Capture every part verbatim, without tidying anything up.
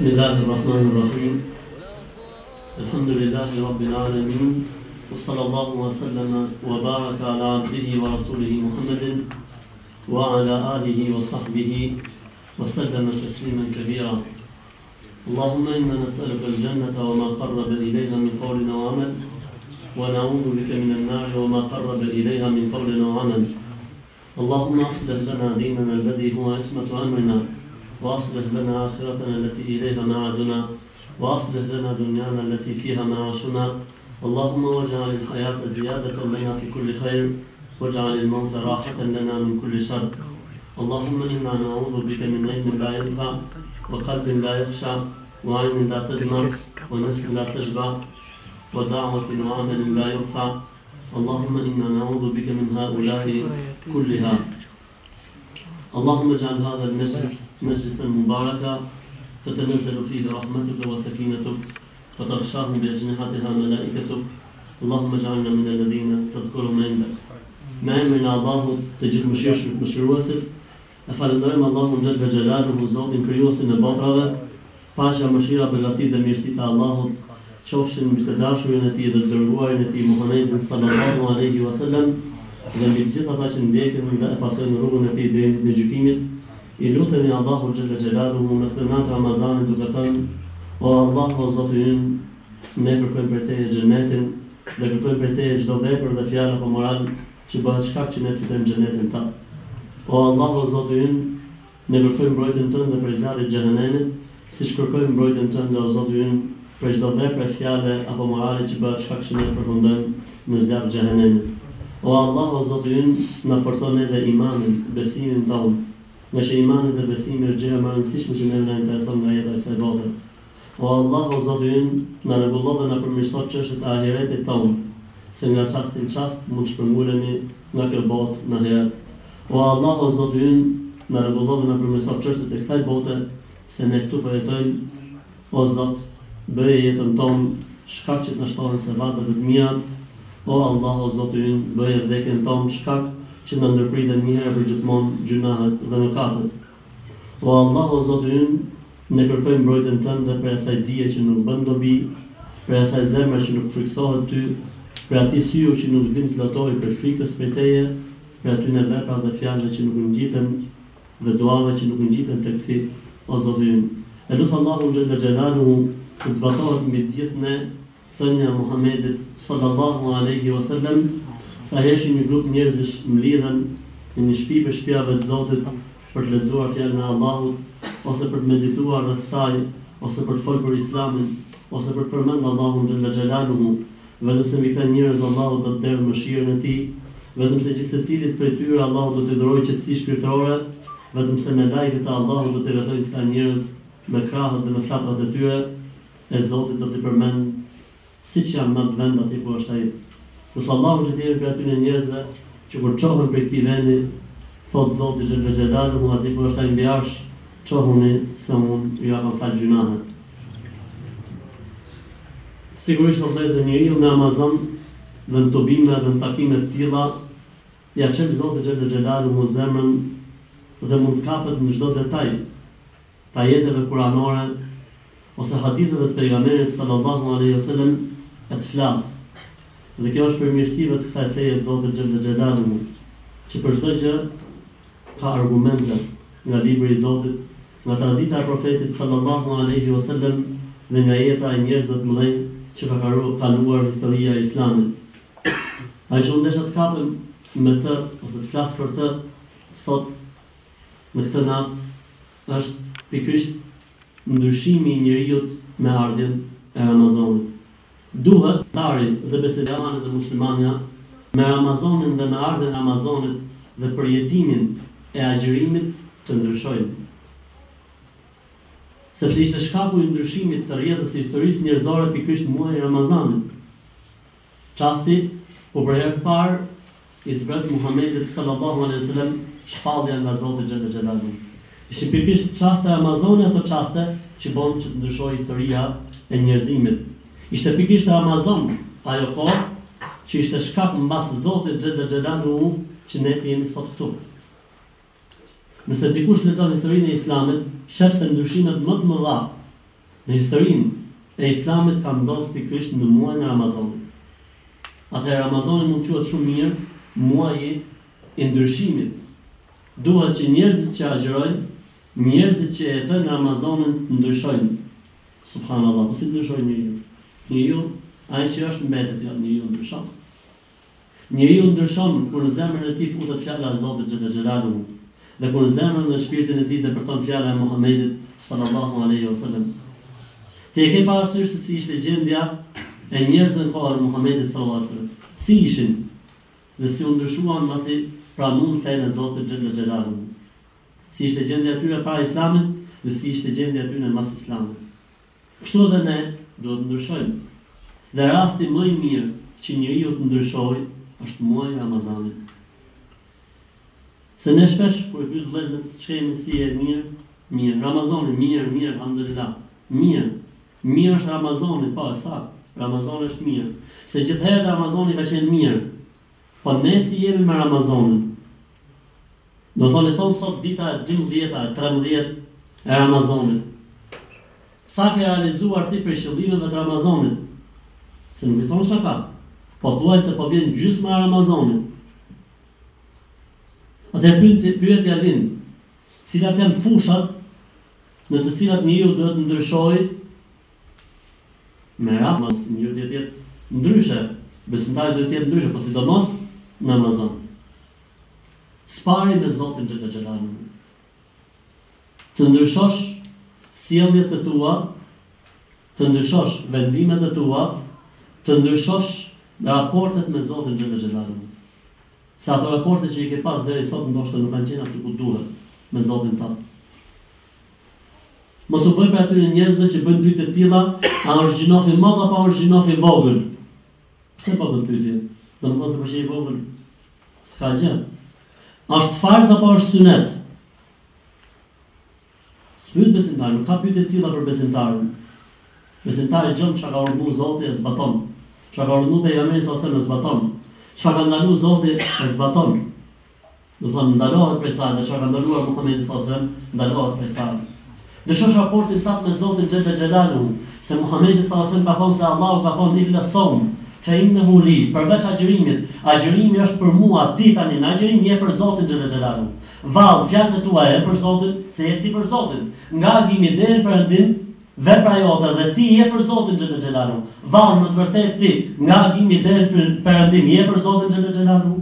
Bismillahirrahmanirrahim. Elhamdülillahi Rabbil alemin. Ve sallallahu ve sellem ve baraka ala abdihi ve rasulihi Muhammedin ve ala alihi ve sahbihi ve sellem teslimen kebira. Allahümme inna nes'elükel cennete ve ma qarrabe ileyha min kavlina ve amel ve na'udu bike minel nari ve ma qarrabe ileyha min kavlina ve amel. Allahümme aslih lana dinena ellezî huve ismetu amrina وأصلح لنا آخرتنا التي إليها معادنا وأصلح لنا دنيانا التي فيها معاشنا اللهم واجعل الحياة زيادة لنا في كل خير واجعل الموت راحة لنا من كل شر اللهم إنا نعوذ بك من علم لا ينفع وقلب لا يخشع وعين لا تدمع ونفس لا تشبع ودعوة وعمل لا يرفع اللهم إنا نعوذ بك من هؤلاء كلها اللهم اجعل هذا المجلس مجلسا مباركا تتنزل فيه رحمتك وسكينتك فتغشاهم بأجنحتها ملائكتك اللهم اجعلنا من الذين تذكرهم عندك. Meğerine Allahu tecil müşür müşürvasır. Efendilerim Allah'ın Celle Celaluhu Zaten kıyıyorsun ve bakrava. Paşa müşira belati de mirsita Allahu çokşun mütedarşu yönetiye de dırguva yönetiye Muhammedin sallallahu aleyhi ve sellem dhe mbi të gjitha ta që ndjekim dhe e pasojnë rrugën e tij deri në gjykimit, i lutemi Allahu Xhalla Xhelaluhu në këtë natë Ramazanit duke thënë: O Allah, o Zoti ynë, ne kërkojmë për teje xhenetin dhe kërkojmë për teje çdo vepër dhe fjalë apo moral që bëhet shkak që ne fitëm xhenetin ta. O Allah, o Zoti ynë, ne kërkojmë mbrojtjen tënde prej zjarrit të xhehenemit, siç kërkojmë mbrojtjen tënde o Zoti ynë prej çdo vepre, fjalë apo morali që bëhet shkak që ne përfundojmë në zjarrin e xhehenemit. O Allah, o Zotë ynë, në forëson edhe imanin, besimin tonë, nga që imanin dhe besimin e gjëja më e rëndësishme që neve na intereson nga jeta e kësaj bote. O Allah, o Zotë ynë, na rregullon dhe na përmirëson çështjet e ahiretit tonë, se nga çasti në çast mund shpërngulemi nga kjo botë në ahiret. O Allah, o Zotë ynë, na rregullon dhe na përmirëson çështjet e kësaj bote, se ne këtu po jetojmë. O Zot, bëje jetën tonë shkak që të na shtohen sevatet e të mirat. O Allah, o Zotë ynë, bëje vdekjen tonë shkak që na ndërpriten një herë për gjithmonë gjunahet dhe mëkatet. O Allah, o Zotë ynë, ne kërkojmë mbrojtjen tënde prej asaj dije që nuk bën dobi, prej asaj zemre që nuk friksohet ty, për ati syju që nuk din të lotohi për frikës për teje, për aty në vepra dhe fjallëve që nuk ngjiten dhe duave që nuk ngjiten të këti o Zotin. E lusë Allahu Gjelle Gjelalu të zbatohet me të gjithë ne thënia Muhammedit sallallahu alaihi wasallam sa heshin një grup njerëzish mlidhen në një shtëpi për shtëpive të Zotit për të lexuar fjalën e Allahut ose për të medituar rreth saj ose për të folur për Islamin ose për të përmendur Allahun Gjelle Gjelaluhu. Vetëm se mi këta njerëz Allahu do të derë mëshirën e tij, vetëm se gjithsecilit prej tyre Allahu do t'i dhurojë qetësi shpirtërore, vetëm se me lajket e Allahut do t'i vetojë këta njerëz me krahët dhe me flatat e tyre, e Zoti do t'i përmend siç janë në vend aty ku është ai. Kus Allahu që tjerë për atyre njerëzve që kur çohën prej këtij vendi, thot Zoti Xhelel Xhelaluhu aty ku është ai mbi arsh, çohuni se unë ju jap fal gjunahet. Sigurisht në vlezë njeriu në Amazon dhe në tubime dhe në takime të tilla, ja çel Zoti Xhelel Xhelaluhu zemrën dhe mund të kapet në çdo detaj të ajeteve kuranore ose haditheve të pejgamberit sallallahu alaihi wasallam e të flas. Dhe kjo është përmirësive të kësaj feje të Zotit Xhelel Xhelaluhu, që për çdo gjë ka argumente nga libri i Zotit, nga tradita e profetit sallallahu alaihi wasallam dhe nga jeta e njerëzve të mëdhenj që ka kaluar historia e Islamit. A i shumë desha të kapëm me të, ose të flasë për të, sot, në këtë natë, është pikrisht ndryshimi i njerëzit me ardhjen e Ramazanit. Duhet tari dhe besimtarët dhe muslimanja me Ramazanin dhe me ardhjen e Ramazanit dhe përjetimin e agjërimit të ndryshojnë. Sepse ishte shkaku i ndryshimit të rrjedhës së historisë njerëzore pikërisht muaji i Ramazanit. Çasti ku për herë të parë i zbret Muhamedit sallallahu alaihi wasallam shpallja nga Zoti Xhelel Xhelaluhu. Ishte pikërisht çasti i Ramazanit, ato çaste që bën që të ndryshojë historia e njerëzimit. Ishte pikërisht Ramazani, ajo kohë që ishte shkak mbas Zotit Xhelel Xhelaluhu që ne jemi sot këtu. Nëse dikush lexon historinë e Islamit, shef se ndryshimet më të mëdha në historinë e Islamit kanë ndodhur pikërisht në muajin e Ramazanit. Atëherë Ramazani mund të quhet shumë mirë muaji i ndryshimit. Duhet që njerëzit që agjërojnë, njerëzit që jetojnë në Ramazanin të ndryshojnë. Subhanallahu, si ndryshojnë njeriu? Njeriu, ai që është mbetet, ja njeriu ndryshon. Njeriu ndryshon kur në zemrën e tij futet fjala e Zotit Xhelel Xhelaluhu. Dhe kur zemrën dhe shpirtin e tij depërton fjala e Muhamedit sallallahu alaihi wasallam. Ti e ke parasysh se si ishte gjendja e njerëzve në kohën e Muhamedit sallallahu alaihi wasallam? Si ishin dhe si u ndryshuan pasi pranuan fenë e Zotit Xhelel Xhelaluhu? Si ishte gjendja e tyre para Islamit dhe si ishte gjendja e tyre pas Islamit? Kështu edhe ne duhet të ndryshojmë. Dhe rasti më i mirë që njeriu të ndryshojë është muaji i Ramazanit. Se ne shpesh, kur e pyet vëllezërit, ç'kemi si e mirë, mirë, Ramazani, mirë, mirë, alhamdulillah, mirë, mirë është Ramazani, po, sa, Ramazani është mirë, se gjithherë Ramazani ka qenë mirë, po ne si jemi me Ramazanin? Do të thonë tonë sot dita e dymbëdhjetë, e trembëdhjetë e Ramazanit. Sa ke realizuar ti për qëllimet e Ramazanit? Se nuk i thonë shaka, po thuaj se po vjen gjysma e Ramazanit. Atëherë pyetja vjen, cilat janë fushat në të cilat njeriu duhet të ndryshojë me Ramazan? Njeriu duhet të jetë ndryshe, besimtari duhet të jetë ndryshe, por sidomos në Ramazan. Spari me Zotin Xhelel Xhelaluhu. Të ndryshosh sjelljet e tua, të ndryshosh vendimet e tua, të ndryshosh raportet me Zotin Xhelel Xhelaluhu. Se ato raporte që i ke pas deri sot ndoshta nuk kanë qenë aty ku duhet me Zotin tanë. Mos u bëj për atyre njerëzve që bëjnë pyetje të tilla, a është gjinof i madh apo është gjinof i vogël? Pse po bën pyetje? Domethënë se për çfarë i vogël? S'ka gjë. A është farz apo është sunet? S'pyet besimtari, nuk ka pyetje të tilla për besimtarin. Besimtari gjën çka ka urdhëruar Zoti e zbaton. Çka ka urdhëruar pejgamberi sallallahu alajhi wasallam e zbaton. Çka ka ndaluar Zoti e zbaton. Do të thonë ndalohet prej saj, dhe çka ka ndaluar Muhamedi sallallahu alajhi wasallam ndalohet prej saj. Dëshosh raportin tat me Zotin Xhelel Xhelaluhu, se Muhamedi sallallahu alajhi wasallam ka thonë se Allahu ka thonë illa saum, فَإِنَّهُ لِي. Përveç agjerimit, agjerimi është për mua, dita në agjerim je për Zotin xhelaxhelalu. Vallë, fjalët e tua janë për Zotin, se je ti për Zotin. Nga agjerimi deri për Zotin, vepra jote dhe ti je për Zotin xhelaxhelalu. Vallë, në të vërtetë ti, nga agjerimi deri për Zotin je për Zotin xhelaxhelalu.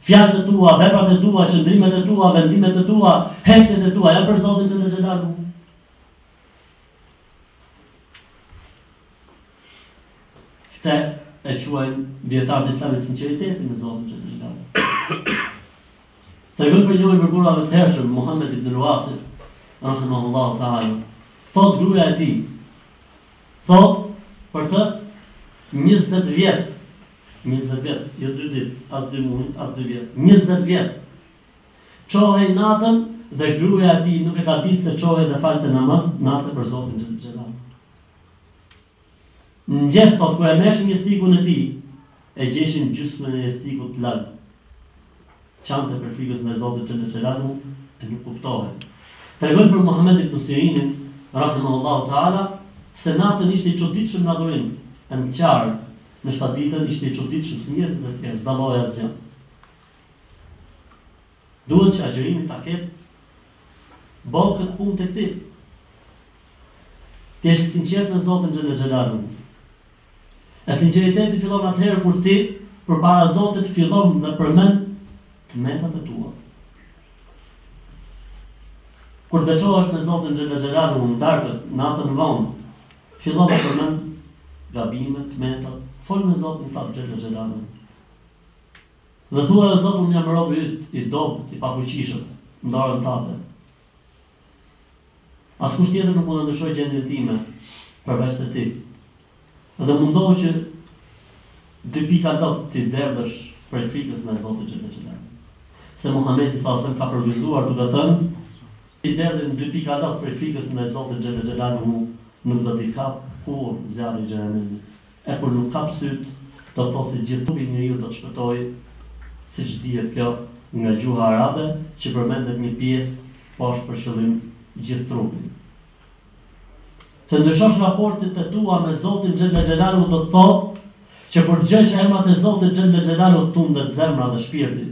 Fjalët e tua, veprat e tua, qëndrimet e tua, vendimet e tua, heshtjet e tua janë për Zotin xhelaxhelalu. Te e quajnë djetarët islamit sinceritetin në Zotin xhelaxhelalu. Të gëllë për njëri për burave të hershëm, Muhammed ibn Ruasir, rahimahullahu ta'ala, thot gruaja e tij, thot për të njëzet vjet, njëzet vjet, jo dy ditë, as dy muaj, as dy vjet, njëzet vjet. Çohej natën dhe gruaja e tij nuk e ka ditë se çohej dhe falte namaz natë për Zotin xhelaxhelalu. Në gjesë, po kërë e meshën një stiku në ti, e gjeshin gjysmën e stiku të lagë. Qante për frikës me Zotit që në qelanu, e nuk kuptohen. Tregojnë për Muhammed ibn Sirinin, rahimahullahu ta'ala, se natën ishte i çuditshëm në adhurim, e në qarë, në shtatë ditën ishte i çuditshëm së njëzë dhe kërë, zda lojë asgjë. Duhet që agjërimit ta ketë, bërë këtë punë të këti. Ti eshtë sinqert me Zotin që në qelanu. E sinceriteti fillon atëherë kur ti përpara Zotit fillon dhe përmend të metat e tua. Kur veçohesh me Zotin xhelaxhelalu në darkët, natën vonë, fillon të përmend gabimet, të metat, fol me Zotin xhelaxhelalu. Dhe thua, o Zot, unë jam rob yt, i dobët, i pafuqishëm, ndarën tatë. Askush tjetër nuk mund të ndryshojë gjendjen time përveç se ti. Dhe mundohë që dy pika do t'i derdhësh prej frikës me Zotin xhelaxhelalu. Se Muhamedi sallallahu alaihi wasallam ka përgjigjur duke thënë, t'i derdhën dy pika do prej frikës me Zotin xhelaxhelalu, nuk do t'i kap kur zjarri i xhenemit. E kur nuk kap syt, do të thotë se gjithë trupi i njeriu do të shpëtojë, siç dihet kjo nga gjuha arabe, që përmendet një pjesë poshtë për qëllim gjithë trupin. Të ndryshosh raportet e tua me Zotin xhelaxhelalu do të thotë që kur dëgjosh emrat e Zotit xhelaxhelalu tundet zemra dhe shpirti.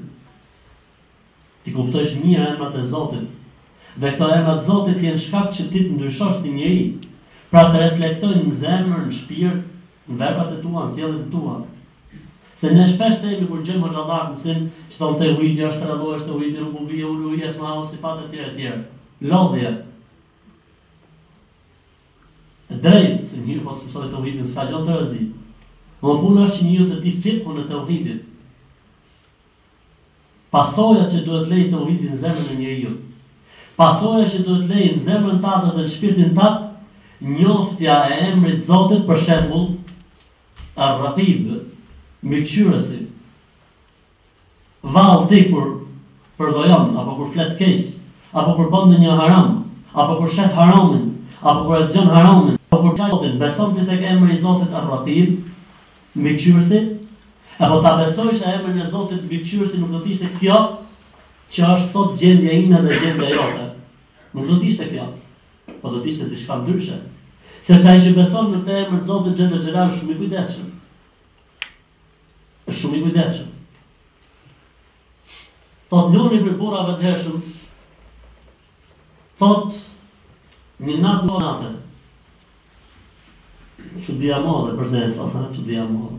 Ti kuptosh mirë emrat e Zotit. Dhe këto emra të Zotit janë shkak që ti të ndryshosh si njeri. Pra të reflektojnë në zemër, në shpirt, në veprat e tua, në sjelljen tua. Se ne shpesh themi kur gjejmë xhallar mësim, që thonë te huidi është rrallë, është huidi rububia, uluhia, esma ose sifat e tjera e tjera. Lodhje. Drejtë, se njërë po së mësoj të uhidin, s'ka gjotë të rëzi. Më punë është një të ti fitku në të uhidit. Pasoja që duhet lejë të uhidin në zemën në njërë ju. Pasoja që duhet lejë në zemën të atë dhe në shpirtin të atë, njoftja e emrit Zotit, për shembull, Ar-Raqib, mikëshyrësi. Valë ti kur përdojon, apo kur flet keq, apo kur bën në një haram, apo kur shet haramin, apo kur e dëgjon haramin, apo kur çaj Zotin, beson ti tek emri i Zotit Ar-Rahim, mikëshyrësi, apo ta besojsh emrin e Zotit mikëshyrësi, nuk do të ishte kjo që është sot gjendja ime dhe gjendja jote. Nuk do të ishte kjo, po do të ishte diçka ndryshe. Sepse ai që beson në këtë emër Zotin xhelaxhelalu është shumë i kujdesshëm. Është shumë i kujdesshëm. Thot njëri prej burrave të hershëm, thot një natë do natën, që dhja modhe, për se e sota, që dhja modhe.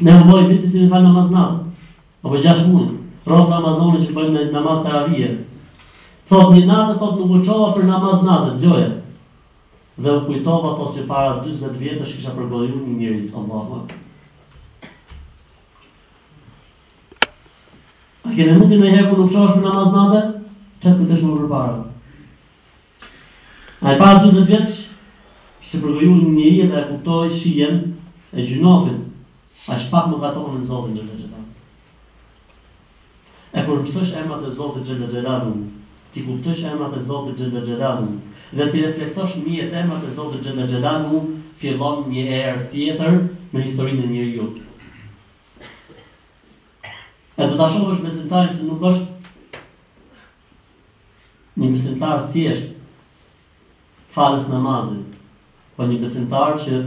Ne u bojë vitë si në falë namaz natë, apo gjashtë mujë, rotë Ramazoni që bëjmë namaz të aravije. Thot një natë, thot nuk uqova për namaz natë, gjoje. Dhe u kujtova, thot që paras njëzet vjetë është kisha përgoju një njërit, Allahua. A kene mundin e heku nuk qosh për namaz natë, qëtë kujtesh më përpara? A e para njëzet vjeç, kështë përgoju një njëri dhe e kuptoj shijen e gjynofin, a shpak më gatonë në Zotin xhelaxhelalu. E kur mësësh emrat e Zotit xhelaxhelalu, ti kuptosh emrat e Zotit xhelaxhelalu, dhe ti reflektosh mjet emrat e Zotit xhelaxhelalu, fillon një erë tjetër në historinë e njeriu. E do ta shohësh besimtarin se nuk është një besimtar thjesht, falës namazit, po një besimtar që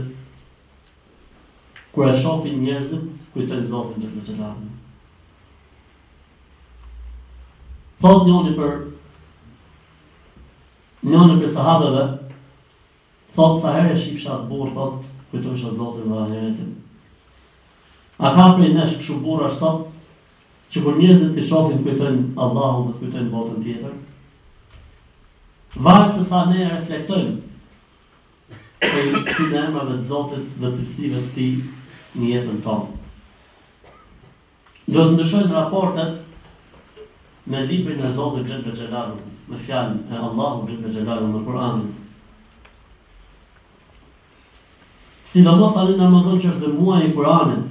kur e shohin njerëzit kujtojnë Zotin dhe Xhelaluhu. Thot njëri për njëri për sahabeve, thot sa herë shifsha atë burr, thot kujtojsha Zotin dhe ahiretin. A ka prej nesh kështu burrash sot që kur njerëzit të shohin kujtojnë Allahun dhe kujtojnë botën tjetër? Varet se sa ne reflektojmë për këtyre emrave të Zotit dhe cilësive të Tij në jetën tonë. Do të ndryshojnë raportet me librin e Zotit Xhel Xhelaluhu, me fjalën e Allahut Xhel Xhelaluhu në Kur'an. Sidomos tani në Ramazan që është dhe muaji i Kur'anit.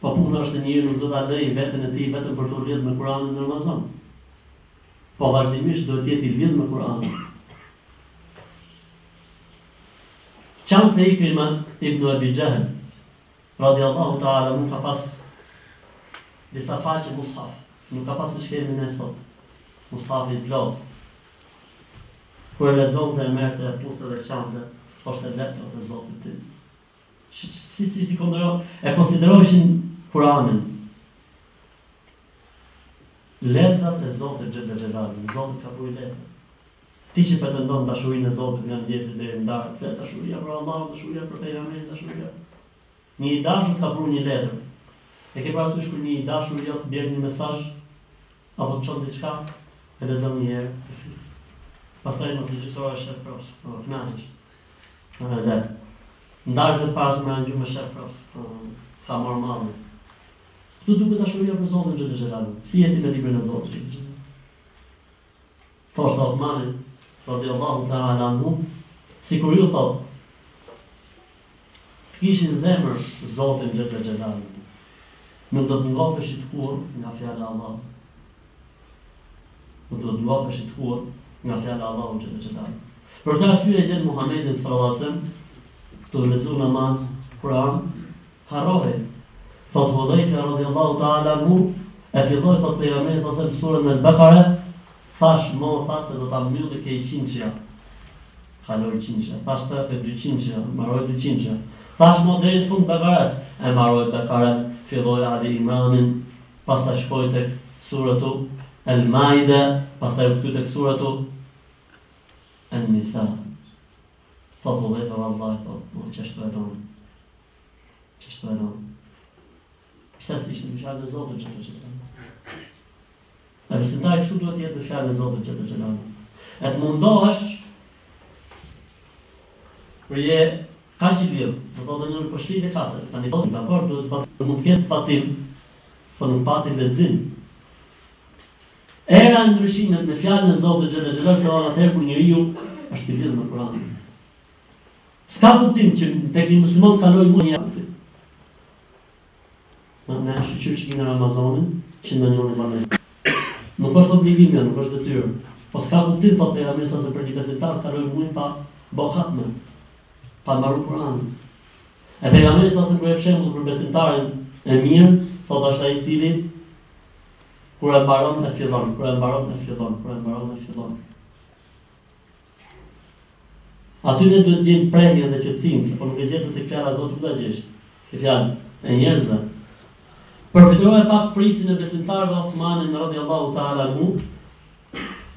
Po puna është njëri nuk do ta lëjë veten e tij vetëm për të lidhur me Kur'anin në Ramazan. Po vazhdimisht do të jetë i lidhur me Kur'anin. Çan te Ikrima ibn Abi Jahl radiyallahu ta'ala nuk ka pas disa faqe mushaf, nuk ka pas shkrimin e sot mushaf i plot, kur e lexonte e merrte e puthte dhe çante, thoshte letra e Zotit tim, si si si kondero e konsideroheshin Kur'anin letrat e Zotit Xhel Xhelaluhu. Zotit ka bërë letra. Ti që pretendon dashurinë e Zotit nga mëngjesi deri në darkë, flet dashuria për Allahun, dashuria për pejgamberin, dashuria. Një i dashur ka bërë një letër. E ke parasysh kur një i dashur jep një mesazh apo çon diçka, e lexon një herë. Pastaj mos e gjysora shef props, po fnaçesh. Në darkë. Në darkë pas më anjë më shef props, po sa normal. Ktu duhet dashuria për Zotin Xhel Xhelaluhu. Si jeti me librin e Zotit? Poshtë Osmanit radiyallahu ta'ala anhu, sikur ju thot, të kishin zemër Zotin Xhel Xhelaluhu, nuk do të ngopeshit kur nga fjala e Allahut. Nuk do të ngopeshit kur nga fjala e Allahut Xhel Xhelaluhu. Për këtë arsye e gjen Muhamedit sallallahu alaihi wasallam, këtu lexon namaz, Kur'an, harrohet. Thot Hudhaifa radiyallahu ta'ala anhu, e filloi thot pejgamberi sallallahu alaihi wasallam surën Al-Baqara, Fash mo, fash e do ta mbyllë ke njëqind. Kaloi njëqind. Fash ta ke dyqind, mbaroi dyqind. Fash mo deri në fund Bekaras, e mbaroi Bekarat, filloi Ali Imranin, pastaj shkoi tek suratu Al-Maida, pastaj u kthy tek suratu An-Nisa. Fatu dhe vallahi po, po ç'është ajo? Ç'është ajo? Pse s'ishte më shajë Zotit ç'është? A besimtari kështu duhet jetë në fjalën e Zotit Xhel Xhelaluhu. E të mundohesh kur je kaq i lidhur, do të thotë njëri po shkrihet klasë, tani do të dakord, do të mund të ketë zbatim, po nuk pati lexim. Era ndryshimet në fjalën e Zotit Xhel Xhelaluhu fillon atëherë kur njeriu është i lidhur me Kur'anin. S'ka kuptim që tek një musliman kaloi muaji. Në shoqërinë e Ramazanin, që ndonjëri banë. Nuk është obligimja, nuk është detyrë. Po s'ka kuptim thot pejgamberi sa se për një besimtar kaloi muajin pa bëu hatme, pa mbaruar Kur'anin. E pejgamberi sa se për shembull për besimtarin e mirë, thot është ai i cili kur e mbaron e fillon, kur e mbaron e fillon, kur e mbaron e fillon. Aty ne duhet të gjejmë premjen dhe qetësinë, se po nuk e gjetëm tek fjala e Zotit do ta gjesh. Kjo fjalë e njerëzve. Përfitroj e pak prisin e besimtarve Osmanin radiyallahu ta'ala anhu,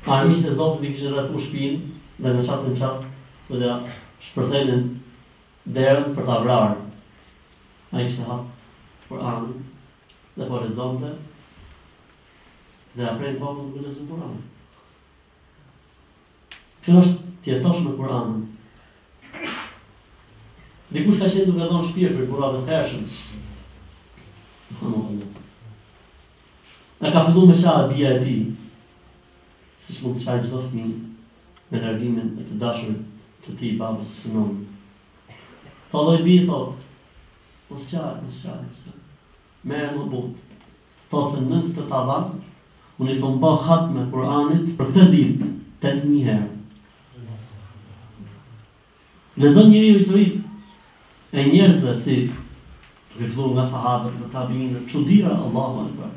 armiqtë e Zotit i kishin rrethuar shtëpinë dhe në çast në çast do të shpërthenin derën për ta vrarë. Ai kishte hap Kur'anin dhe po lexonte dhe aprej vogël duke lexuar Kur'anin. Kjo është të jetosh me Kur'anin. Dikush ka qenë duke dhënë shpirt për burrat e tërshëm. Në ka fillu me shaha bia e ti, si që mund të shajë gjithë fëmijë, me largimin e të dashur të ti, babës së nonë. Tho doj bi, thot, mos shajë, mos shajë, mos shajë, merë më butë. Thot se në të tavan, unë i kom ba khat me Kur'anit për këtë ditë, tetëmijë herë. Lezon njëri u isëri e njerëzve si riflu nga sahabët, nga tabiinë, çuditëra, Allahu akbar.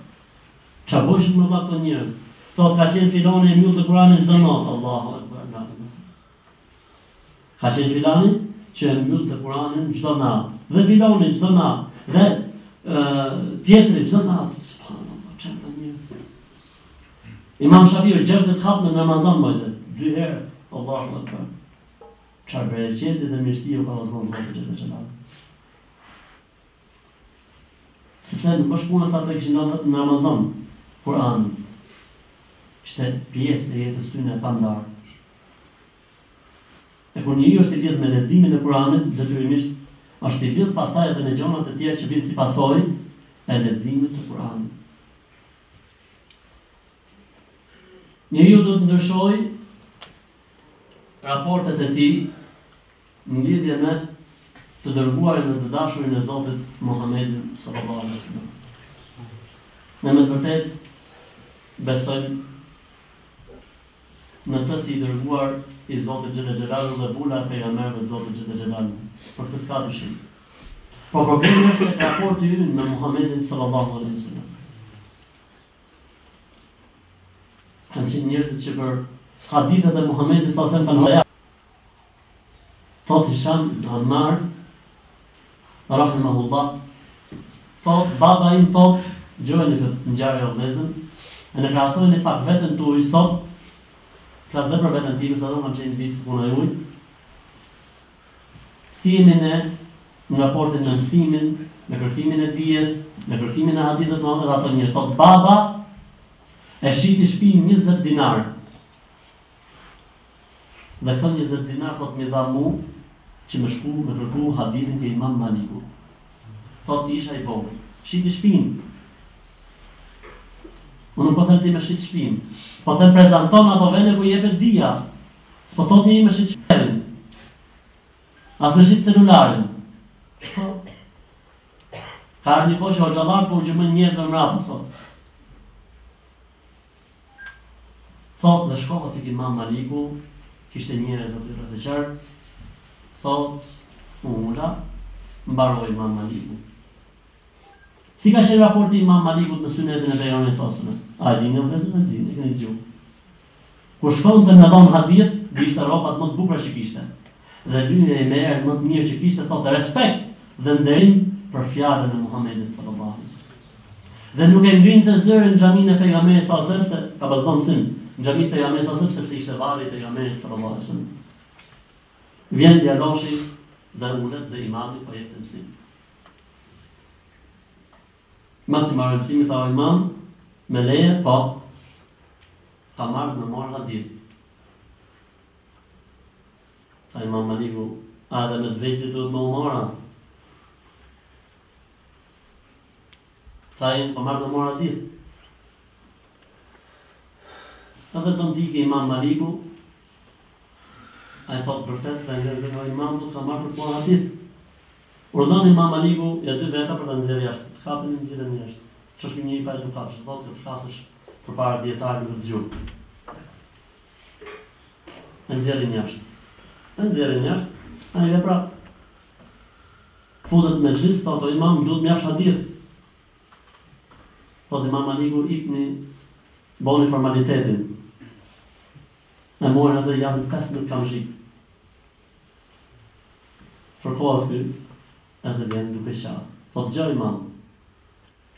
Çfarë bëshin më vakt njerëz? Thot ka qenë filani e mbyllë Kur'anin çdo natë, Allahu akbar. Ka qenë filani që mbyll të Kur'anin çdo natë, dhe dilonin çdo natë, dhe tjetri çdo natë. Subhanallahu, çfarë të njerëz. Imam Shafiu gjashtë khatme në Ramazan mojtë, dy herë, Allahu Akbar. Çfarë bereqeti dhe mirësia u ka vëzhguar Zoti xhallal xhelal. Sepse në bashkëpunë sa të kishin në Ramazan Kur'an. Ishte pjesë e jetës tyre pandar. E kur njeriu është i lidhur me leximin e Kuranit, detyrimisht është i lidhur pastaj edhe me gjëra të tjera që vijnë si pasojë e leximit të Kuranit. Njeriu do të ndryshojë raportet e tij në lidhje me të dërguarin dhe të dashurin e Zotit Muhammedin sallallahu alaihi wasallam. Ne me të vërtetë besojmë në të si i dërguar i Zotit xhallal xhelaluhu dhe bula e pejgamberëve të Zotit xhallal xhelaluhu. Për këtë s'ka dyshim. Po problemi është e raporti ynë me Muhammedin sallallahu alaihi wasallam. Kanë qenë njerëzit që për hadithet e Muhammedit sallallahu alaihi wasallam kanë thot Hisham Ammar rahimahullah, thot baba im thot gjojnë këtë ngjarje vëllëzën, e në krahasojnë e pak vetën të ujë sot. Klasë dhe për vetën tibës, ato kam qenë ditë së puna ujë. Si jemi ne në raportin në mësimin, në kërkimin e dijes, në kërkimin e hadithet në atër, ato njërë sot, baba e shiti shpijin njëzet dinar. Dhe këto njëzet dinar, thot mi dha mu, që më shku me kërku hadithin ke Imam Maliku. Thot isha i vogël. Shiti shpijin. Unë nuk po thëmë ti me shqit shpin, po thëmë prezenton ato vene ku jepet dhia, s'po thot një me shqit shpin, as me shqit celularin. Ka arë një po që o gjallar po u gjëmën njëzë më rapë nësot. Thot dhe shkova të Imam Maliku, kishte njërez aty rreth e qarë, thot, ula, mbaroj Imam Maliku. Si ka qenë raporti Imam Malikut në sunetin e pejgamberit sasënë? A e dini o vëllezër, e dini, e keni dëgjuar. Kur shkonte me dhon hadith, ishte rrobat më të bukura që kishte. Dhe lyrja e merr më të mirë që kishte, thotë respekt dhe nderim për fjalën e Muhamedit sallallahu alaihi wasallam. Dhe nuk e ngrinte zërin në xhamin e pejgamberit sallallahu alaihi wasallam, ka pasur mësim në xhamin e pejgamberit sallallahu alaihi wasallam sepse ishte varri i pejgamberit sallallahu alaihi wasallam. Vjen djaloshi dhe ulet dhe imami po jep mësim. Mas të marrë mësimit a imam, me leje, po, ka marrë me marrë hadith. Ta Imam Maliku, a dhe me të veçti duhet me umara. Ta im, po marrë me marrë hadith. A dhe të më dike Imam Maliku, a e thotë përtet, ta njerëzit a imam, do të ka marrë për hadith. Urdhon Imam Maliku, e dy veta për të nxjerrë jashtë. Kapën në zile njështë, që është një i pa edukatës, dhe të flasësh për para djetarën dhe të gjurë. Në zile njështë. Në zile njështë, a një vepra. Futët me gjlisë, thotë o imam, duhet me jashtë hadirë. Thotë Imam Maliku, ikni, boni formalitetin. Në morën atë e javën pesëmbëdhjetë kam shikë. Fërkohët për, edhe vjenë duke shatë. Thotë gjë imam.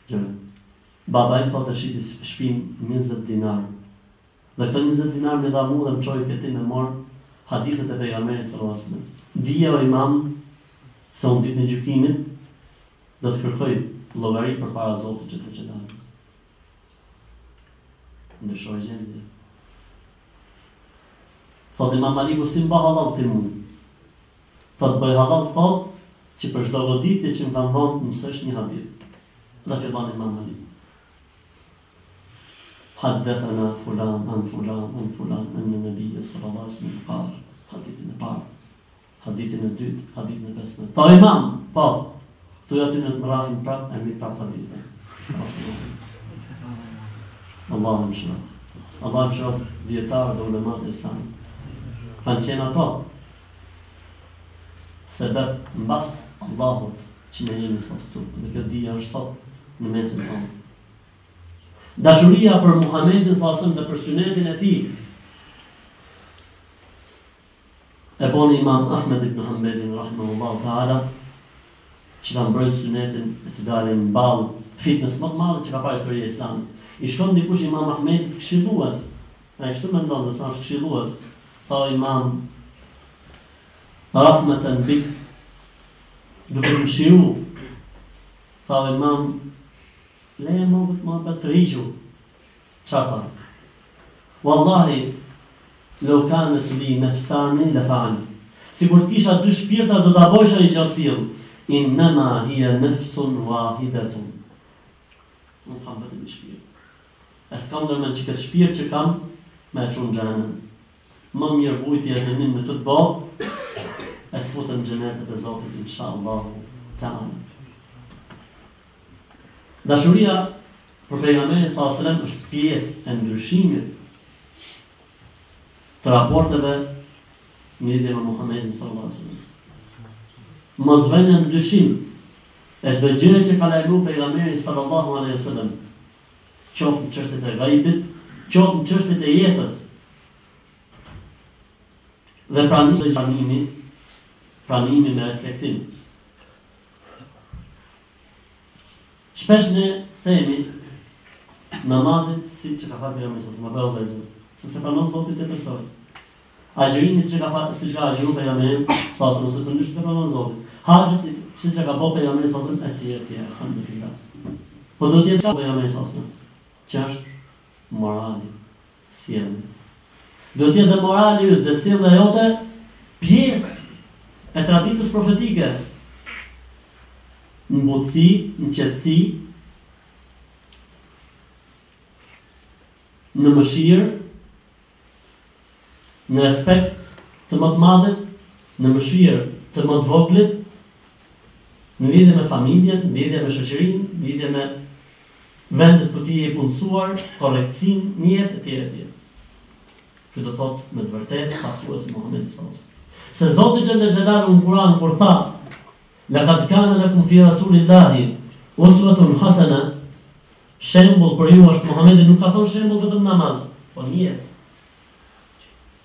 Gjërë. Baba im thot e shiti shpim njëzet dinar. Dhe këto njëzet dinar me dha mu dhe më qojë këti me morë hadithet e pejgamberit sallallahu alaihi wasallam. Dije o imam, se unë ditë në gjykimit, do të kërkoj llogari për para Zotit që të qëtarë. Ndëshoj gjendje. Thot Imam Maliku, si mba halal të mund. Thot bëj halal thot, që për çdo goditje që më kanë dhënë mësoj një hadith. Dhe fillan Imam Maliku. Haddethana fulan, an fulan, an fulan, an në nëbije, sallallahu alaihi wasallam qala. Hadithin e parë, hadithin e dytë, hadithin e pesme. Ta imam, pa, thuja ty në të mërafin prap, e mi prap hadithin. Allahu më shërof. Allahu më shërof djetarë dhe ulemat e Islamit. Kanë qenë ato, sebeb mbas Allahut, që ne jemi sot këtu, dhe këtë dhja është sot në mesin tonë. Dashuria për Muhammedin sallallahu alaihi wasallam dhe për sunetin e tij Ebol İmam Ahmed İbn Hanbel'in rahmetullahu teala çilan broj sunetin etidalin bal fitness mak mal çka pa historia e Islamit. I shkon dikush Imam Ahmedit këshillues, ai kështu mendon se është këshillues. Tha Imam rahmeten bik, do të më shiru. Tha Imam leje më më të riqu. Çfarë? Wallahi لو كانت لي نفساني لفعل. Sigur kisha dy shpirta do ta bojsha një gjë të tillë. İnnemâ hiye nefsun vahidetun. Nuk vetëm shpirt. Es kam dërmen që këtë shpirt që kam me e qunë gjenën. Më mirë vujtje e dënim në të të bë, e të futën gjenetet e Zotit inshallah ta'ala. Dashuria për pejgamberin sallallahu alajhi wasallam është pjesë e ndryshimit të raporteve në lidhje me Muhamedit sallallahu alajhi wasallam. Mos vjen ndyshim e çdo gjë që ka lajmëruar pejgamberi sallallahu alajhi wasallam, qoftë në çështjet e ghaibit, qoftë në çështjet e jetës. Dhe pranimi i pranimit, pranimi me reflektim. Shpesh ne themi namazit siç e ka thënë pejgamberi sallallahu alajhi wasallam, se se pranon Zotit e personi. Agjerimi siç ka agjeruar pejgamberi sallallahu alajhi wasallam, se pranon Zotit. Haxhi siç ka bërë pejgamberi sallallahu alajhi wasallam, etj etj, alhamdulillah. Po do të jetë pejgamberi sallallahu alajhi wasallam, që është morali, sjellje. Do të jetë morali yt dhe sjellja jote pjesë e traditës profetike. Në butësi, në qetësi, në mëshirë, në respekt të më të madhit, në mëshirë të më të voglit, në lidhje me familjen, në lidhje me shoqërinë, në lidhje me vendet ku ti je i punësuar, korrektësinë, në jetë etj etj. Kjo do thotë me të vërtetë pasues Muhamedit sallallahu alajhi wasallam. Se Zoti xhallal xhelaluhu në Kur'an kur tha: "Laqad kana lakum fi rasulillahi uswatun hasana", shembull për ju është Muhamedi, nuk ka thonë shembull vetëm namaz, po niyet.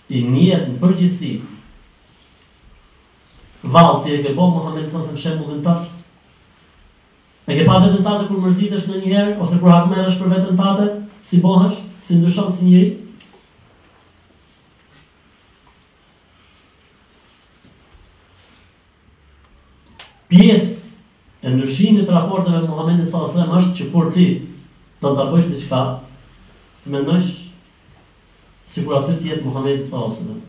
I niyet në përgjithësi. Valti e ke bo Muhammed sallallahu alajhi wasallam shembullin tash. E ke pa vetën tate kur mërzitesh në një herë, ose kur hakmeresh për vetën tate, si bohesh, si ndryshon si njëri. Pjesë e ndryshimit të raporteve të Muhamedit sallallahu alajhi wasallam është që kur ti do ta bësh diçka, të mendosh sikur atë të jetë Muhamedi sallallahu alajhi wasallam.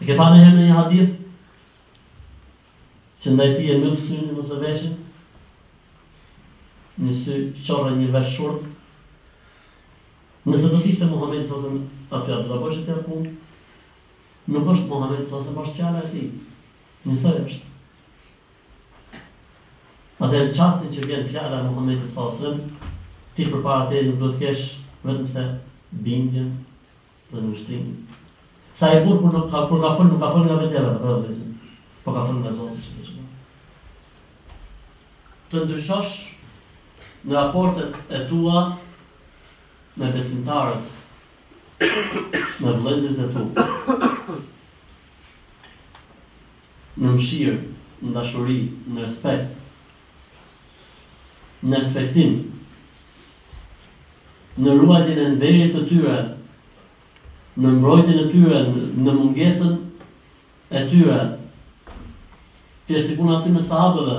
E ke parë në një hadith që ndaj ti e mbyll syrin ose veshin, në sy çorrë një vesh shurt. Nëse do të ishte Muhamedi sallallahu alajhi wasallam, atë do ta bësh atë punë. Nuk është Muhamedi sallallahu alajhi wasallam, është fjala e tij. Njësoj është. Atëherë në çastin që vjen fjala e Muhamedit sallallahu alajhi wasallam, ti përpara te nuk do të kesh vetëm se bindjen dhe ngushtimin. Sa e burë kur ka fol, nuk ka fol nga vetëja, po ka fol nga Zoti që të të ndryshosh në raportet e tua me besimtarët, me vëllezërit e tu, në mëshirë, në dashuri, në respekt, në respektim, në ruajtjen e nderit të tyre, në mbrojtjen e tyre, në mungesën e tyre. Ti është sikur aty me sahabëve,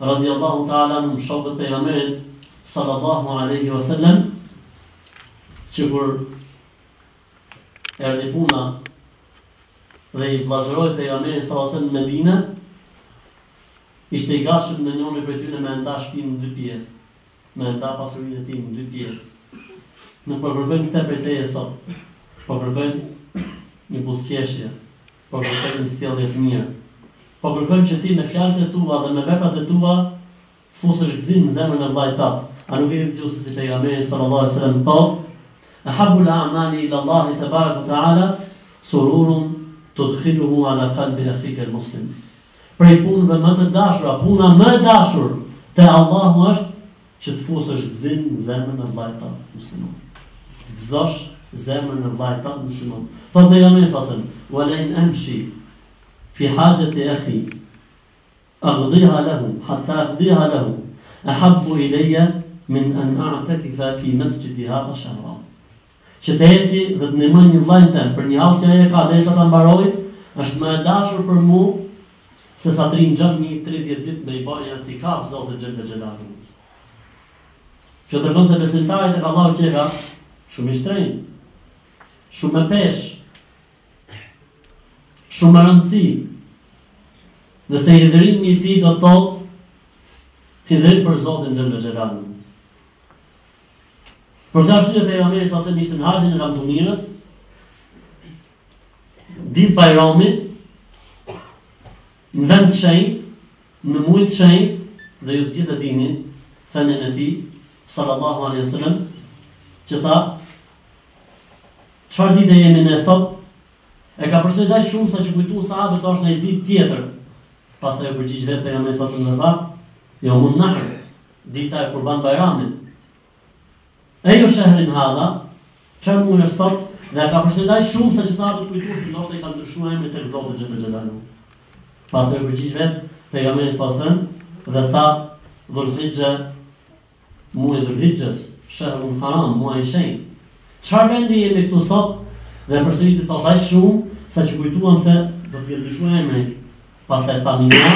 radhiyallahu ta'ala anhum, shokët e pejgamberit sallallahu alaihi wasallam, që kur erdhi puna dhe i vllazëroi pejgamberit sallallahu alaihi wasallam në Medinë, ishte i gatshëm në njëri prej tyre me nda shtëpinë në dy pjesë, me nda pasurinë e tij në dy pjesë. Nuk po përbëjmë këta për teje sot, po përbëjmë një busqeshje, po përbëjmë një sjellje të mirë, po përbëjmë që ti me fjalët e tua dhe me veprat e tua fusësh gëzim në zemrën e vllajt tat. A nuk e dëgjoj se si pejgamberi sallallahu alaihi wasallam thotë: "Ahabul a'mali ila Allah tabaraka wa taala sururun tudkhiluhu ala qalbi akhika al-muslim." Prej punëve më të dashura, puna më e dashur te Allahu është që të fusësh gëzim në zemrën e vllajt tat musliman. Gëzosh زمن الله يطلب شمال فضيانة أساسا ولئن أمشي في حاجة أخي أقضيها له حتى أقضيها له أحب إلي من أن أعتكف في مسجد هذا شهرا. Qëteci dhe të ndihmoni vllajën tëm për një hallë që ai ka derisa ta mbarojë është më e dashur për mua se sa të rinë xhami tridhjetë ditë me ibadë i'tikaf Zotit xhallal xhelaluhu. Kjo tregon se besimtarët e Allahut që ka shumë i shtrenjtë, shumë e peshë, shumë e rëndësishme. Dhe se hidhrimi i tij do të thotë hidhrim për Zotin xhallal xhelaluhu. Për të ashtu e pejgamberi sa se mishtë në haqin e Ramtunirës, ditë bajramit, në vend shenjt, në mujt shenjt, dhe ju të gjithë të dini, thënën e ti, sallallahu alaihi wasallam, që tha, çfarë ditë e jemi ne sot, e ka përsëri daq shumë sa që kujtu sahabët sa është në ditë tjetër, pas të e përgjigj vetë pejgamberi sa se më tha, jo mund nahr, dita e Kurban Bajramit, Ejo shëhrin hadha, që mund është sot, dhe ka përshëndaj shumë se që sa të kujtu, si nështë e ka ndryshuaj me të Zotit xhallal xhelaluhu. Pas të e përgjigj vetë, pejgamberi sa sënë, dhe tha, Dhulhijja, muaji i Dhulhijjes, shahrun haram, muaji i shenjtë. Çfarë vendi jemi këtu sot, dhe përsëri të ta thaj shumë, sa që kujtuam se do të ndryshuaj me, pas të e tha mina,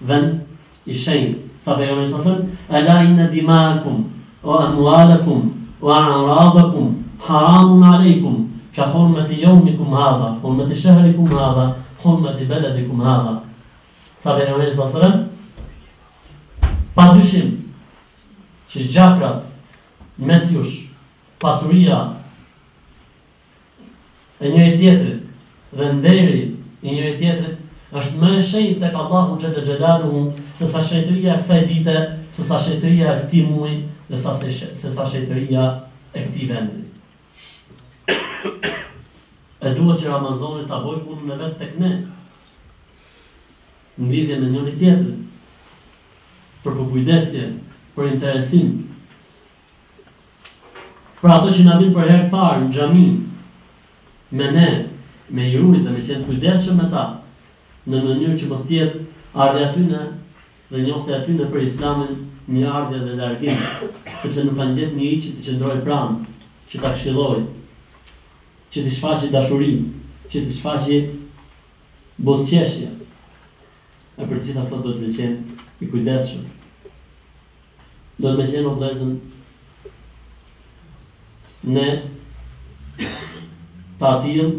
vend i shenjtë. Tha pejgamberi sa sënë, Ala inna dimaakum وأموالكم وأعراضكم حرام عليكم كحرمة يومكم هذا حرمة شهركم هذا حرمة بلدكم هذا. Tha pejgamberi sa selam, padyshim që gjakrat mes jush, pasuria e njëri tjetrit dhe nderi i njëri tjetrit është më e shenjtë tek Allahu xhallal xhelaluhu se sa shenjtëria e kësaj dite, se sa shenjtëria e këtij muaji, dhe se sa shetëria e këti vendit. E duhet që Ramazani të bojë punën e vetë të këne, në lidhje me njëri tjetër, për përkujdesje, për interesim, për ato që në vinë për herë parë në xhami, me ne, me i rujt dhe me qenë kujdesshëm me ta, në mënyrë që mos tjetë ardhe atyne dhe njofte atyne për Islamin, një ardhja dhe largim, sepse nuk kanë gjetë njëri që të qëndroj pranë, që të këshilloj, që të shfaqi dashurin, që të shfaqi bosqeshje. E për gjitha këto do të me qenë i kujdesshëm. Do të me qenë o vëllezër, ne të atillim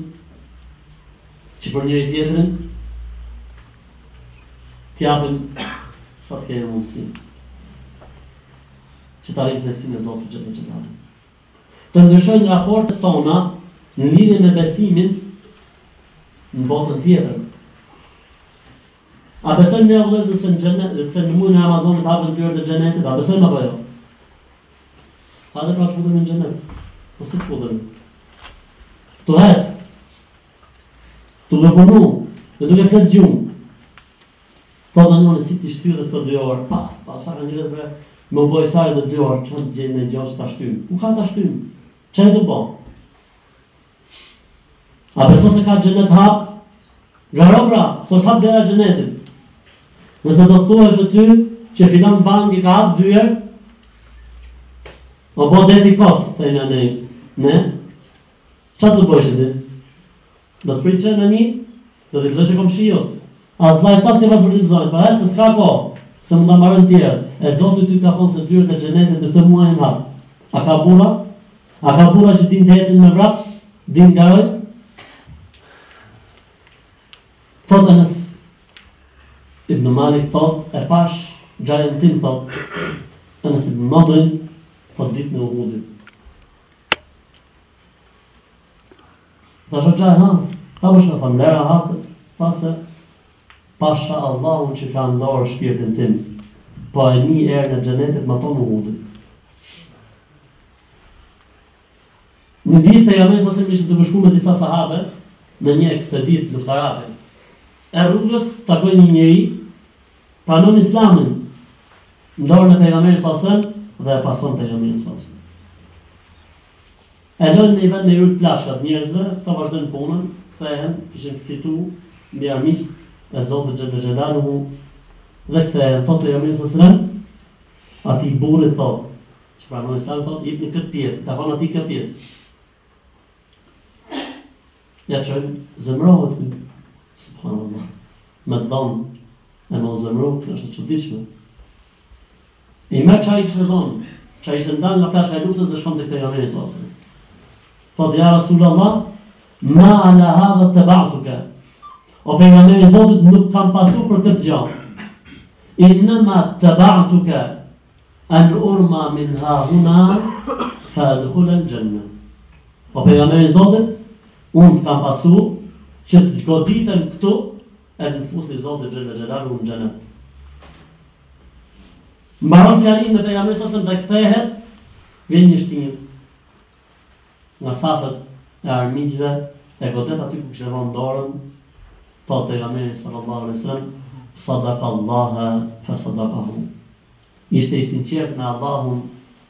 që për njëri tjetrin t'japim sa të kemi mundësinë që të rinë knesinë e Zotit xhallal xhelaluhu. Të ndryshojnë raportet tona në lidhje me besimin në botën tjetër. A besojmë ne o vëllezër se në muajin e Ramazanit hapën dyert e xhenetit? A besojmë apo jo? Hajde pra të futemi në xhenet. Po si të futemi? Të hec, të lëpunu, dhe duke flet gjumë. Të të njënë si të shtyrë të dy orë, pa, pa, sa ka njëre për me u bojtari dhe dy orë, që në të gjenë me gjohë që të ashtymë? Ku ka të ashtymë? Që e të bo? A beso se ka gjenet hap? Garo pra, së është hap dera gjenetit. Nëse do të thua është ty, që filan bank i ka hap dyjer, o bo deti kosë, të ime anej. Ne? Që të bojshë ti? Do të pritëshe në një, do të pritëshe kom shio. A zlajt pas e pas vërtimzojnë, pa e se s'ka ko, se më da marën tjerë. E Zotit ty ka thonë se dyrët e xhenetit të këtë muajin hapë. A ka bura? A ka bura që din të ecin me vrap? Din nga rëj? Thotë Enes Ibn Malik, thotë e pash xhajën tim, thotë Enes Ibn Nadrin, thotë ditë në Uhudit. Tha shë xhajën hapë, ta bëshë në famlera hapë, pasë pasha Allahun që ka ndarë shpirtin tim. Po e një erë në xhenetit më tonë Uhudit. Në ditë pejgamberi sa selam ishte të bashkuar me disa sahabe në një ekspeditë luftarake. E rrugës takoi një njeri, pranon Islamin, ndorën e pejgamberit sa selam dhe e pason pejgamberin sa selam. الان نیوان نیروی پلاشت نیازه تا وجدان کنن فهم کشن فیتو بیامیش از ذات جل جلاله و ذکت تطریمی سران آتی بوله تا شبانه سال تا ایبن کپیس دفعه آتی کپیس یا چون زمراه تو سبحان الله مدام اما زمراه کلاش چودیش من ایما چای کردن چای زندان لپلاش هیلوت از دشمن تطریمی سازه Thotë, ja Rasulallah, ma ala hadhe të ba'tuke. O pejgamberi Zotit nuk kam pasu për këtë gjallë. Innama të ba'tuke, an urma min hahuna, fa adhulen gjenne. O pejgamberi Zotit, unë të kam pasu që të goditën këtu e në fusi Zotit gjene gjelalu në gjene. Mbaron fjarin dhe pejgamberi sasën dhe këthehet, vjen një shtinjës. Nga safët e armiqve, e godet aty ku kështë dhënë dorën, pa të pejgamberi sallallahu alaihi wasallam, sadaqallaha fa sadaqahu. Ishte i sinqert me Allahun,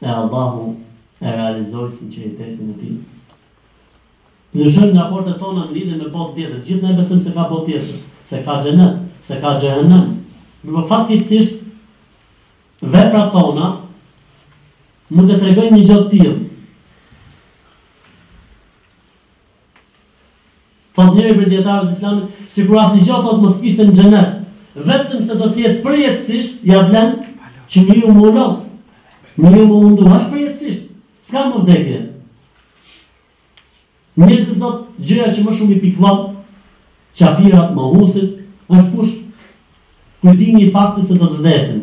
e Allahu e realizoi sinqeritetin e tij. Lëshojmë nga raportet tona në lidhje me botë tjetër, gjithë ne besojmë se ka botë tjetër, se ka xhenet, se ka xhehenem. Por faktikisht veprat tona nuk e tregojnë një gjë të tillë. Thot njëri për dietarët islamit, si kur asnjë gjë thot mos kishte në xhenet, vetëm se do të jetë përjetësisht, ja vlen që njeriu më ulon. Njeriu më munduash përjetësisht, s'ka më vdekje. Njerëzit zot gjëja që më shumë i pikëllon, qafirat, mohusit, është kush kujtimi i faktit se do të vdesin.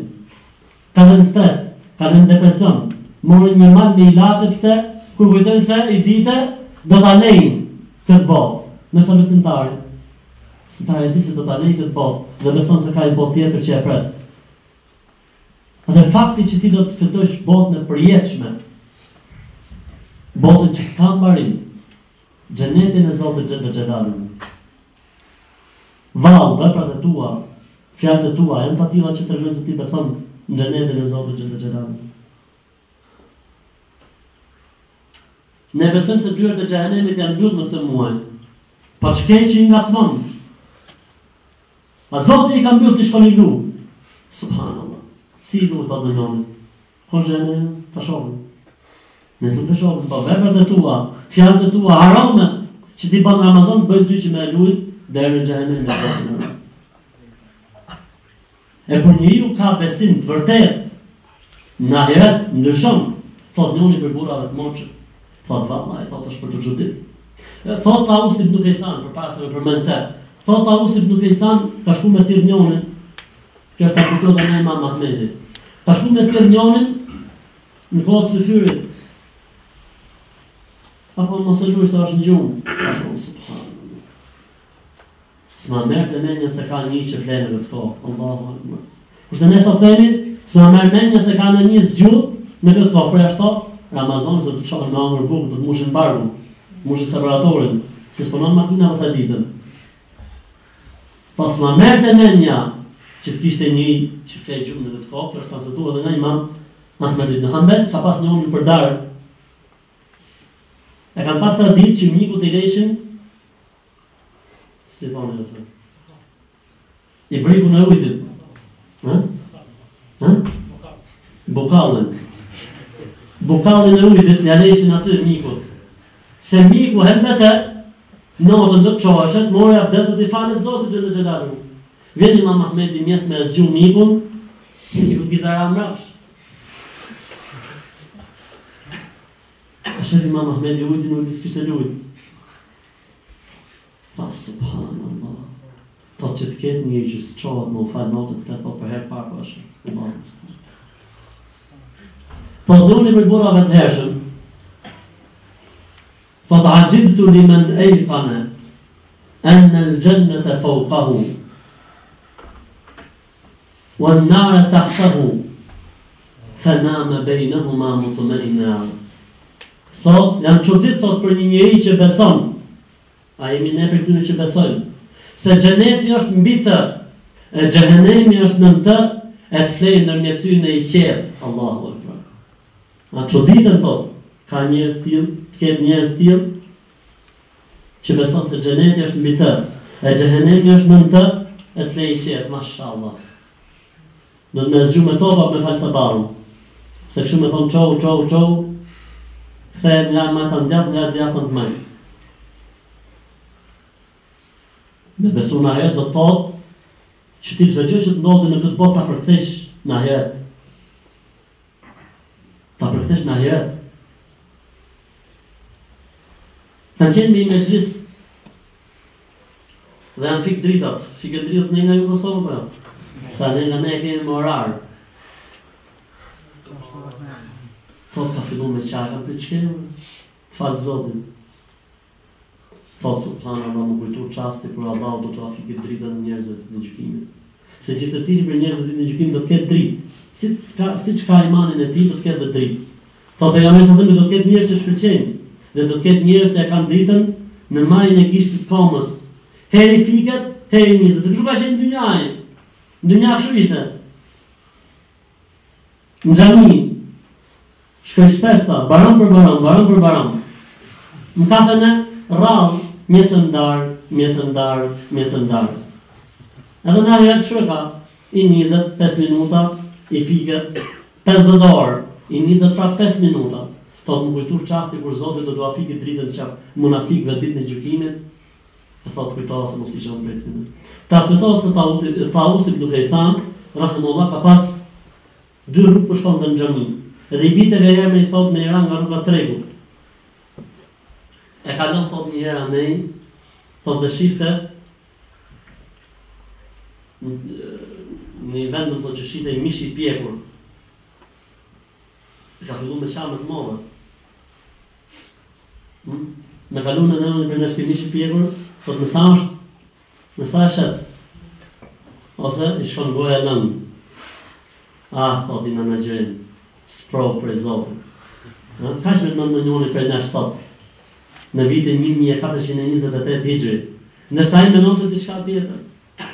Ka në stres, ka në depresion, morën një mal me ilaçe pse kur kujtojnë se i dite do ta lejnë këtë botë. Nësa besimtari, besimtari e di se do të alej këtë botë dhe beson se ka i botë tjetër që e pret. Dhe fakti që ti do të fitojsh botën e përjetshme, botën që s'ka mbarim, xhenetin e Zotit xhel xhelaluhu. Vallë, veprat e tua, fjalët e tua, janë të tilla që tregojnë se ti beson në xhenetin e Zotit xhel xhelaluhu. Ne besojmë se dyert e xhehenemit janë mbyllur në këtë muaj. Pa shkej që i nga cëmon. A Zotë i kam bjullë të shkoni lu. Subhanallah. Si i lu të atë në nonën. Kështë e në të shohën. Në të në shohën, pa vepër të tua, fjallë të tua, harame, që ti pa në Ramazan, bëjnë ty që me e lujt, dhe e në gjehenem në të të nërë. E për një ju ka besim të vërtet, në ahiret, në shumë, thot njoni për burave të moqë, thot vallaj, thot është për të gjutit. Thot Taus ibn Kaysan, për parës me përmente, thot Taus ibn Kaysan, ka shku me thirë njonin, kjo është asikot e në Imam Ahmedit, ka shku me thirë njonin, në kohët së fyrit, a thonë mos e luri se është në gjumë, a thonë, subhanë, s'ma mërë të menja se ka një që flenë dhe këto, Allahu Akbar. Kurse ne sot themi, s'ma mërë menja se ka në një zgjumë, në këtë kohë, prej ashto, Ramazan, se të qonë në angër bukë, të të mushin barbu, mushë separatorin, se s'ponon makina vësa ditën. Pas ma merë të menja, që t'kishte një që flej gjumë në këtë kopë, është transituar dhe nga Imam Ahmed ibn Hanbel, ka pas një onë për darë. E kanë pas të ditë që mniku t'i leshin, si thonë e ose, i briku në ujtit, bukallën, bukallën e ujtit, një leshin aty mnikut. Se miku hembete, në o të ndër qoheshet, more abdes dhe t'i falet Zotit Xhel Xhelaluhu. Vjen Imam Ahmedi mjes me zgju mikun, miku kisha ra mrapsh. Ashet Imam Ahmedi ujtin ujtis kishte lujt. Ta subhanallah, ta që t'ket një që s'qohet më u falë notët, të po përherë parko është. Po dhuni për burave të hershëm, Thot, ajibtu li men ejkane, enne lë gjennet e faukahu, wa nare tahtahu, fename bejnehuma mutumejna. Thot, jam qëtit, thot, për një njeri që beson, a jemi ne për këtyre që besojnë, se xheneti është mbi të, e xhehenemi është nën të, e të flejë nërmjetyne i qetë, Allahu Akbar. A qëtitën, thot, ka njerëz t'il, t'ket njerëz t'il, që beson se xheneti është mbi të, e xheneti është nën të, e të lejë qërë, mashallah. Do të me zgju me topa për me falë së baru, se këshu me thonë qohu, qohu, qohu, këthejt nga matën djatë, nga djatën të majë. Me besu në ajet do të thotë, që ti çdo gjë që të ndodhi në këtë botë ta përkthesh në ahiret. Ta përkthesh në ahiret. Kanë qenë me i mezhlis dhe janë fikë dritat. Fikë dritat ne nga ju Kosovë për. Sa ne nga ne kemi më orar. Thotë ka fillu me qaka për qkemë, falë Zotin. Thotë subhanallahu, më kujtu çasti kur Allahu do t'ua fikë dritën njerëzve ditën e gjykimit. Se gjithsecili për njerëzve ditën e gjykimit do të ketë dritë. Si ka siç ka imanin e tij do të ketë dritë. Thotë pejgamberi sa do të ketë njerëz që shkëlqejnë dhe do të ketë njerëz që kanë dritën në majën e gishtit Komës. Heri fiket, heri nizet. Sepse ka qenë dynjaje. Dynja kështu ishte. Në xhami. Shkoj shpesh ta, baram për baram, baram për baram. Në kafene rrallë mesëndar, mesëndar, mesëndar. Edhe nga herë që ka, i nizet pesë minuta, i fiket pesëdhjetë orë, i nizet pra pesë minuta. Thot më kujtur qasti kur Zotit do doa fikit dritën që munafikve ditë në gjykimit, e thot kujtoha se mos isham për të në. Transmetoha se Tausi ibn Kaysan, rahimullah, ka pas dy rrugë për shkonte në xhami. Edhe i bite vejemi i thot me Iran nga rruga tregut. E kalon thot një hera nej, thot dhe shifte, në i vendëm thot që shifte i mishi i pjekur. E ka fillu me shamë të move. Me kalu në nëmë në për nështi mishi i pjekur, thot nësa është, nësa e shetë. Ose i shkon goja nëmë. Ah, thot i në në gjëjnë, spro për e zopë. Ka që me të në njëni për nështë sotë? Në vitin një mijë e katëqind e njëzet e tetë hijri, nërsa i menon të të shka tjetër.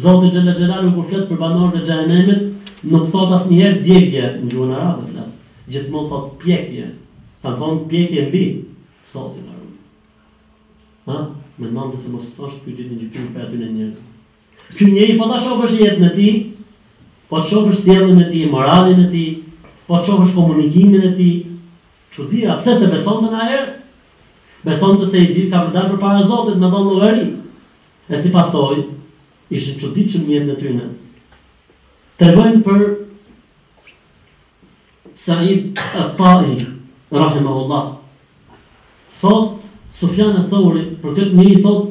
Zotë Gjellë Gjellalu kur fletë për banorët e xhehenemit, nuk thot asë njëherë djekje, në gjuhën arabe flasë, gjithmonë thot pjekje, ta thonë pjekje mbi, sot i marun. Ha? Menon të se mos të është pyjtit në gjykim për aty në njërë. Ky njeri po ta shofësh jetën e ti, po të shofësh sjelljen e ti, moralin e ti, po të shofësh komunikimin e ti, çuditëra, pse se beson të në aherë? Beson të se i ditë ka vëdarë për para Zotit me dhonë logari. E si pasoj, ishën që ditë që mjetë në tyne. Të bëjmë për Said at-Ta'i, rahimahullah. Thot, Sufjan ath-Thauri, për këtë njëri thot,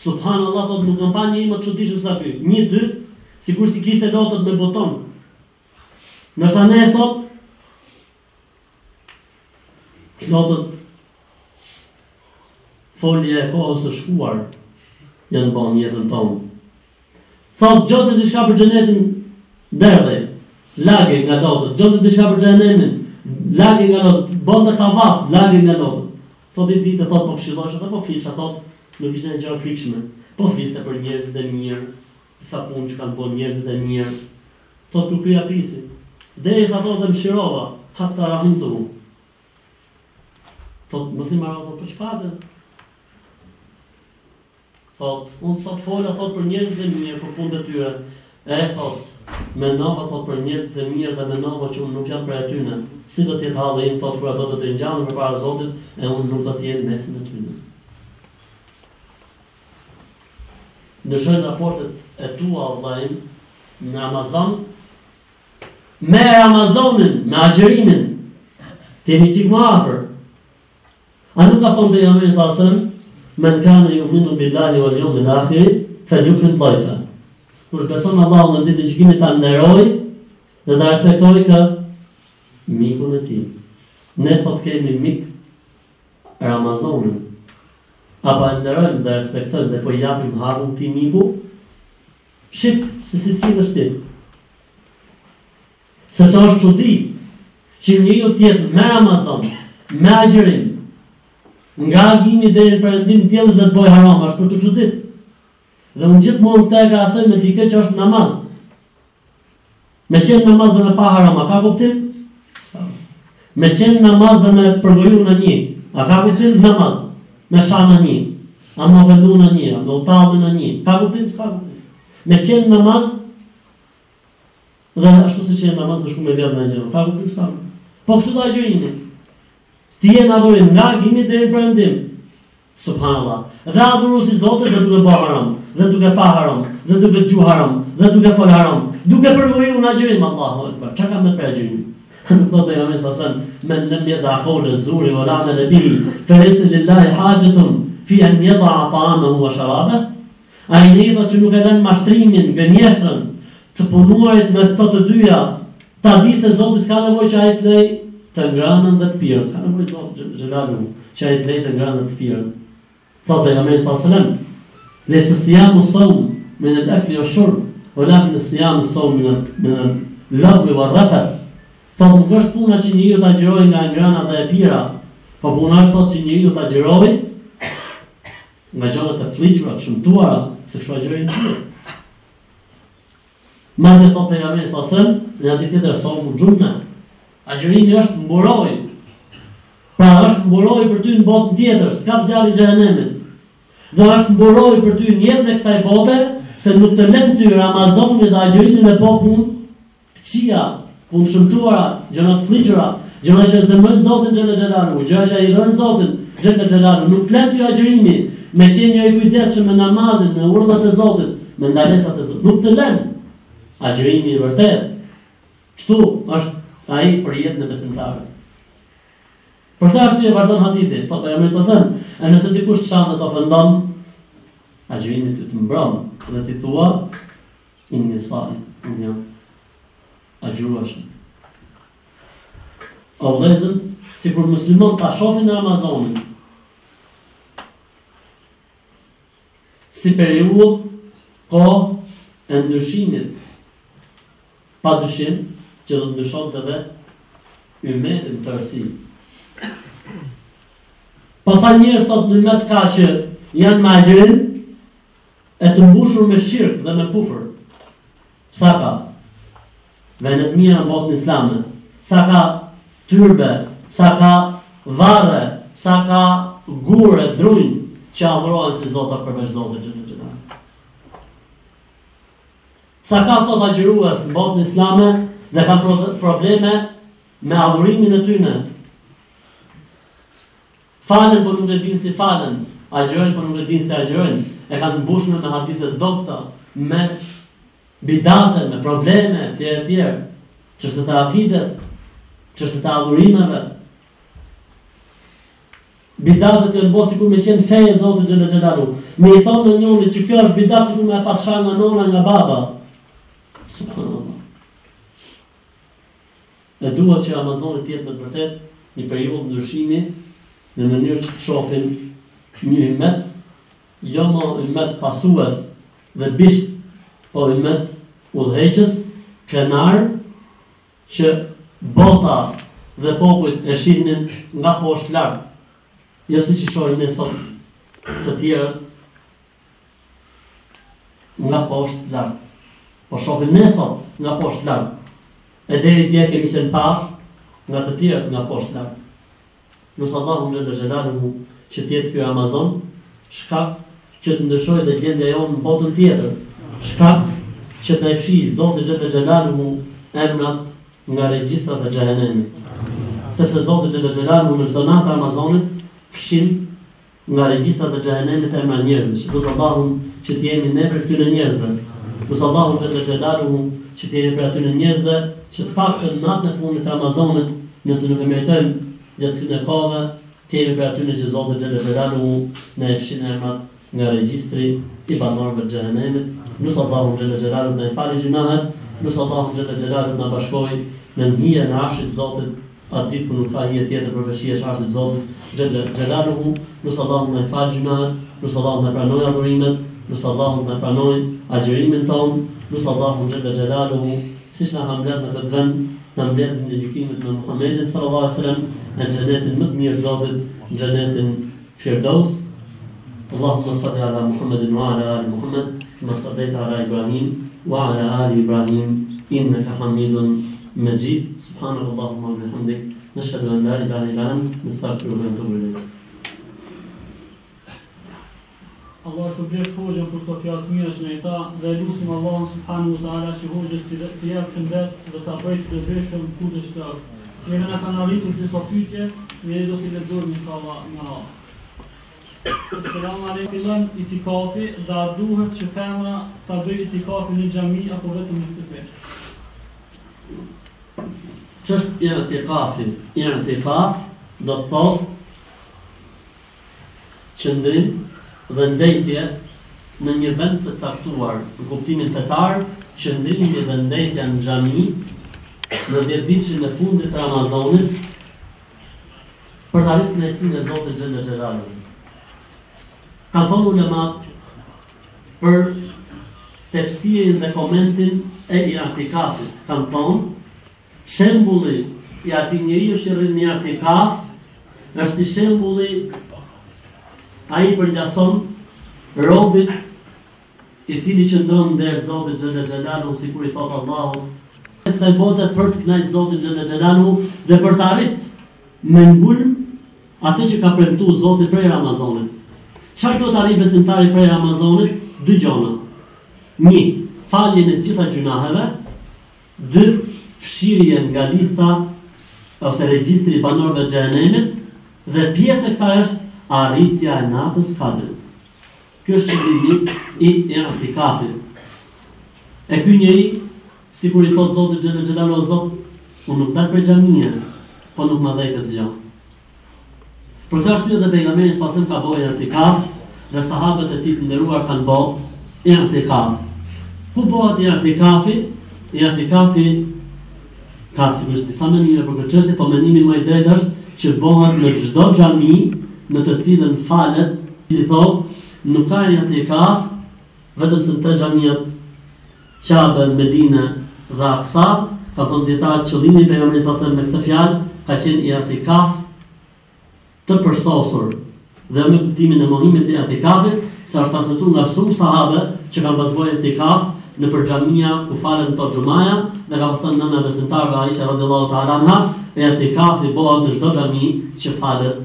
subhanallah, thot, nuk në pa një imë të që ditë që sa për. Një, dy, si kur si kishtë e lotët me boton. Nërsa ne e sot, lotët, folje e kohës e shkuar janë ba në jetën tonë. Thotë, gjotë e dishka për xhenetin derdhe, lage nga dotët, gjotë e dishka për xhenemin, lage nga dotët, botë e kavaf, lage nga dotët. Thotë i ditë, thotë po këshiloshe, dhe po fiqë, thotë nuk ishte në gjërë fikshme, po fiste për njerëzit e mirë, sa punë që kanë po njerëzit e mirë, thotë nuk i aprisi, dhe i sa thotë dhe më shirova, hatë të rahim të mu. Thotë, mësim marra, thotë për qëpate? Thot, unë sot fola, thot, për njerëzit e mirë, për punë të tyre. E, thot, menova, thot, për njerëzit e mirë dhe menova që unë nuk jam për e tyne. Si do t'jetë halë e im, thot, kura do të të rinjallën për para Zotit, e unë nuk do t'jetë mesin e tyne. Ndryshojnë raportet e tua, Allahin, në Ramazan, me Ramazanin, me agjerimin, t'jemi qik më afer. A nuk ka thonë të jamën sasën, men kane juhinu billahi wal juhmin afiri, fe lukrit lojta. Kur shbeson Allah në ditë në gjikimit ta nëroj, dhe da respektoj kë mikun e ti. Ne sot kemi mik Ramazanin. Apa nërojmë dhe respektojmë dhe po japim harun ti miku, shqip se si si nështë ti. Se që është që ti, që një ju tjetë me Ramazan, me agjerim, nga agimi dhe në përëndim tjellë dhe të boj haram, është për të qëtit. Dhe unë gjithë mund të e grasoj me dike që është namaz. Me qenë namaz dhe me pa harama, ka kuptim? me qenë namaz dhe me përgoju në një, a ka kuptim namaz, me sha në një, a me vedu në një, a me utalë në një, ka kuptim, s'ka kuptim. Me qenë namaz, dhe ashtu se qenë namaz me shku me vjetë në gjërë, ka kuptim, s'ka kuptim. Po kështu da gjërimi, ti jenë adhurim nga gjimit dhe i përëndim, subhanallah, dhe adhuru si Zotit dhe duke bo haram, dhe duke fa haram, dhe duke gju haram, dhe duke fol haram, duke përgoju në gjërim, Allahu Akbar, që ka me për gjërim? Nuk thotë e jamin sasem, men lem jeda akole zuri o lame dhe bi, feresin lillahi haqëtum, fi en jeda ataame hua sharabe, a i neva që nuk edhe në mashtrimin, gënjeshtën, të punuarit me të të dyja, ta di se Zotit s'ka nevoj që a i të lej të ngranën dhe të pirën, s'ka nevoj Zotit gjelalu, që a i të lej të ngranën dhe të pirën. Thotë e jamin sasem, ليس الصيام الصوم من الأكل والشرب ولكن الصيام الصوم من من اللغو والرفث. فمن قصد بنا تجنيه تجربي نعيرنا تأبيرا. فبنا قصد تجنيه تجربي نجانا تفليجرا شمتورا سشواجرين. ما نتطلب من الصلاة نتيجة الصوم الجمعة. أجرين يشت مبروي. فأشت مبروي بردين بات ديترس كابزالي جهنمين. Dhe është mboroj për ty njëtë dhe kësaj bote, se nuk të lem ty Ramazoni dhe agjërimin e po punë të këqia, punë të shëmtuara, gjëna të fliqëra, gjëna që zëmën Zotin gjëna gjelaru, gjëna që i rënë Zotin gjëna gjelaru, nuk të lem ty agjërimi, me qenja i kujdeshë me namazin, me urdhët e Zotin, me ndalesat e Zotin, nuk të lem agjërimi i vërtet. Qëtu është aji për jetë në besimtarë. Për të ashtu e vazhdojnë hadithi, të të jamërës të sen, e nëse t'i kushtë shanë dhe të ofendam, a gjërinit të të mbramë, dhe t'i thua, inë një saj, unë jam, a gjërua shë. O vlezën, si kur muslimon t'a shofin në Ramazonin, si periud, ko, e ndryshimit, pa dyshim, që do të ndryshon të dhe, ymetin të rësim. Pasa njerës të të nëmet ka që janë ma gjërin e të mbushur me shqirk dhe me kufër. Sa ka venet mira në botën islame, sa ka tyrbe, sa ka varre, sa ka gurë e drujnë që adhërojnë si Zotat përveç Zotat që në gjëna. Sa ka sot agjërues në botën islame dhe ka probleme me adhërimin e tyne. Falen për nuk e din si falen, agjërën për nuk e din si agjërën, e ka të mbushme me hadithet dokta, me bidate, me probleme, tjere tjere, që është të aqides, që është të adhurimeve. Bidatet e lëbosi ku me qenë feje Zotë Gjellë Gjellalu, me i thonë në njëri që kjo është bidat që ku me e pasha nga nona nga baba. Subhanallah. E duhet që Ramazoni tjetë me të vërtet një periudhë ndryshimi, në mënyrë që të shofin një imet, jo ma imet pasues dhe bisht, po imet udheqës, krenar, që bota dhe popujt e shihnin nga poshtë lartë, jo si që shohin e sot të tjere nga poshtë lartë. Po shohin e sot nga poshtë lartë, e deri tje kemi qenë pa nga të tjere nga poshtë lartë. Nusë Allahum Gjellë Gjellaluhu që tjetë kjo Amazon, shkak që të ndryshoj dhe gjendja jonë në botën tjetër, shkak që të efshi Zotë Gjellë Gjellaluhu emrat nga regjistrat e gjehenemi. Sepse Zotë Gjellë Gjellaluhu në çdo natë Amazonit fshin nga regjistrat e gjehenemi të emra njerëzish. Nusë Allahum që t'jemi ne për këtyre njerëzve. Nusë Allahum Gjellë Gjellaluhu që t'jemi për atyre njerëzve që të pak të natë në funit Amazonit nëse nuk e meritojmë gjatë këne kave, tjemi për atyne që Zotë Gjellë Gjellaluhu në e fshin emrat nga regjistri i banorëve të gjehenemit. Nusë Allahum Gjellë Gjellaluhu në e fali gjinahet, nusë Allahum Gjellë Gjellaluhu në bashkoj në njëje në ashtit Zotit, atë ditë për nuk ka njëje tjetër përveqie që ashtit Zotit Gjellë Gjellaluhu, nusë Allahum në e fali gjinahet, nusë Allahum në pranoj adhurimet, nusë Allahum në pranoj agjerimin ton, nusë Allahum Gjellë Gjellaluhu, si që në hamlet në këtë vend, në mbletin në gjukimet me Muhammedin sallallahu alaihi sallam në gjenetin më të mirë Zotit, në gjenetin Firdaus. Allahumma salli ala Muhammedin wa ala ali Muhammed, ma salleta ala Ibrahim wa ala ali Ibrahim, inneke hamidun mecid. Subhanallahumma ve hamdik. Neşhedü en la ilahe illa ent. Nestağfiruke ve netubu ileyh. Allah të blefë hoxën për të fjatë mirë që në i ta dhe lusim Allah subhanu wa ta'ala që hoxës të jepë shëndet dhe të bëjtë të beshëm ku të shtërë. Neve në kanë arritur disa pyetje, neve do t'i lexojmë inshallah më radhë. Selam aleikum. Itikafi, a duhet që femra ta bëjë itikafin në xhami apo vetëm në shtëpi? Ç'është i'tikafi? I'tikaf do të thotë qëndrim dhe ndajtje në një vend të caktuar, në kuptimin fetar, qëndrimi dhe ndajtja në xhami në dhjetë ditën e fundit të Ramazanit për të arritur kënaqësinë e Zotit xhallal xhelaluhu. Ka thënë ulemat për tefsirin dhe komentin e i'tikafit. Kanë thonë shembulli i atij njeriu që rrin në i'tikaf është i shembulli a i përgjason robit i cili qëndron ndër Zotit xhallal xhelaluhu, si kur i thot Allahu e kësaj bote për të kënaqë Zotin xhallal xhelaluhu dhe për të arrit me ngulm atë që ka premtuar Zoti prej Ramazanit. Çfarë do të arrijë besimtari prej Ramazanit? Dy gjona. Një, faljen e gjitha gjunaheve. Dy, fshirjen nga lista ose regjistri i banorëve të xhenemit dhe pjesë e kësaj është arritja e natës katër. Kjo është qëndrimi i i'tikafit. E ky njeri, si kur i thotë Zotit xhallal xhelaluhu, Zot, unë nuk dal prej xhamia, po nuk më dhaj këtë gjë. Për këtë arsye dhe pejgamberi sa sem ka bërë i'tikaf dhe sahabët e tij të nderuar kanë bërë i'tikaf. Ku bëhet i'tikafi? I'tikafi ka sigurisht disa mënyra për këtë çështje, po mendimi më i drejtë është që bëhet në çdo xhami në të cilën falet, i thotë, nuk ka i'tikaf vetëm se të xhamia Qabe, Medina dhe Aqsa. Ka thonë dietarë qëllimi i pejgamberit sa sem me këtë fjalë ka qenë i'tikaf të përsosur dhe me kuptimin e mohimit e i'tikafit, sa është transmetuar nga shumë sahabe që kanë pasur i'tikaf në për xhamia ku falen ato xumaja dhe ka pasur nëna e besimtarëve Aisha radhiyallahu ta'ala anha, i'tikafi bëhet në çdo xhami që falet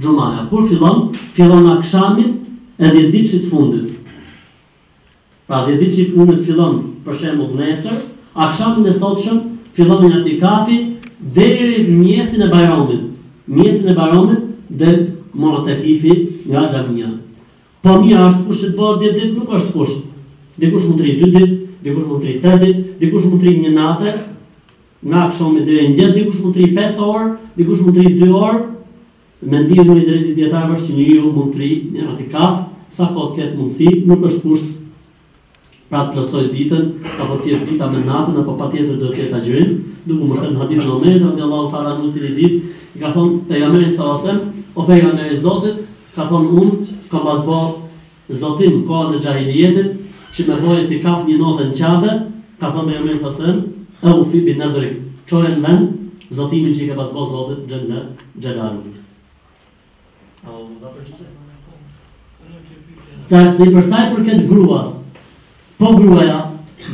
xumaja. Kur fillon? Fillon akşamit e dhjetë ditësh të fundit. Pra dhjetë ditësh i fundit fillon, për shembull nesër, akşamin e sotshëm fillon i'tikafi deri në mjesin e Bajramit. Mjesin e Bajramit dhe mu'takifit nga xhamia. Po mirë është kush të bëhet dhjetë ditë, nuk është kush. Dikush mund të ri dy ditë, dikush mund të ri tetë ditë, dikush mund të ri një natë, nga akşami deri në mëngjes, dikush mund të ri pesë orë, dikush mund të ri dy orë. Mendimi i drejtë i dietarëve është që njeriu mund të ri në i'tikaf sa kohë të ketë mundësi, nuk është kush pra të plotësoj ditën, apo të jetë dita me natën, apo patjetër do të ketë agjërim, duke u thënë hadithin e Omerit radhiyallahu ta'ala anhu i ditë, i ka thonë pejgamberit sallallahu alajhi wasallam, o pejgamberi i Zotit, ka thonë unë, ka pasbër zotim kohën e xhahilijetit, që me bojë i'tikaf një notë në Qabe, ka thonë pejgamberi sallallahu alajhi wasallam, e ufi bi nadhrik, çoje në vend zotimin që i ka pasbër Zotit xhallal xhelaluhu. Au, da përgjigje. Tash dhe për sa i përket gruas, po gruaja,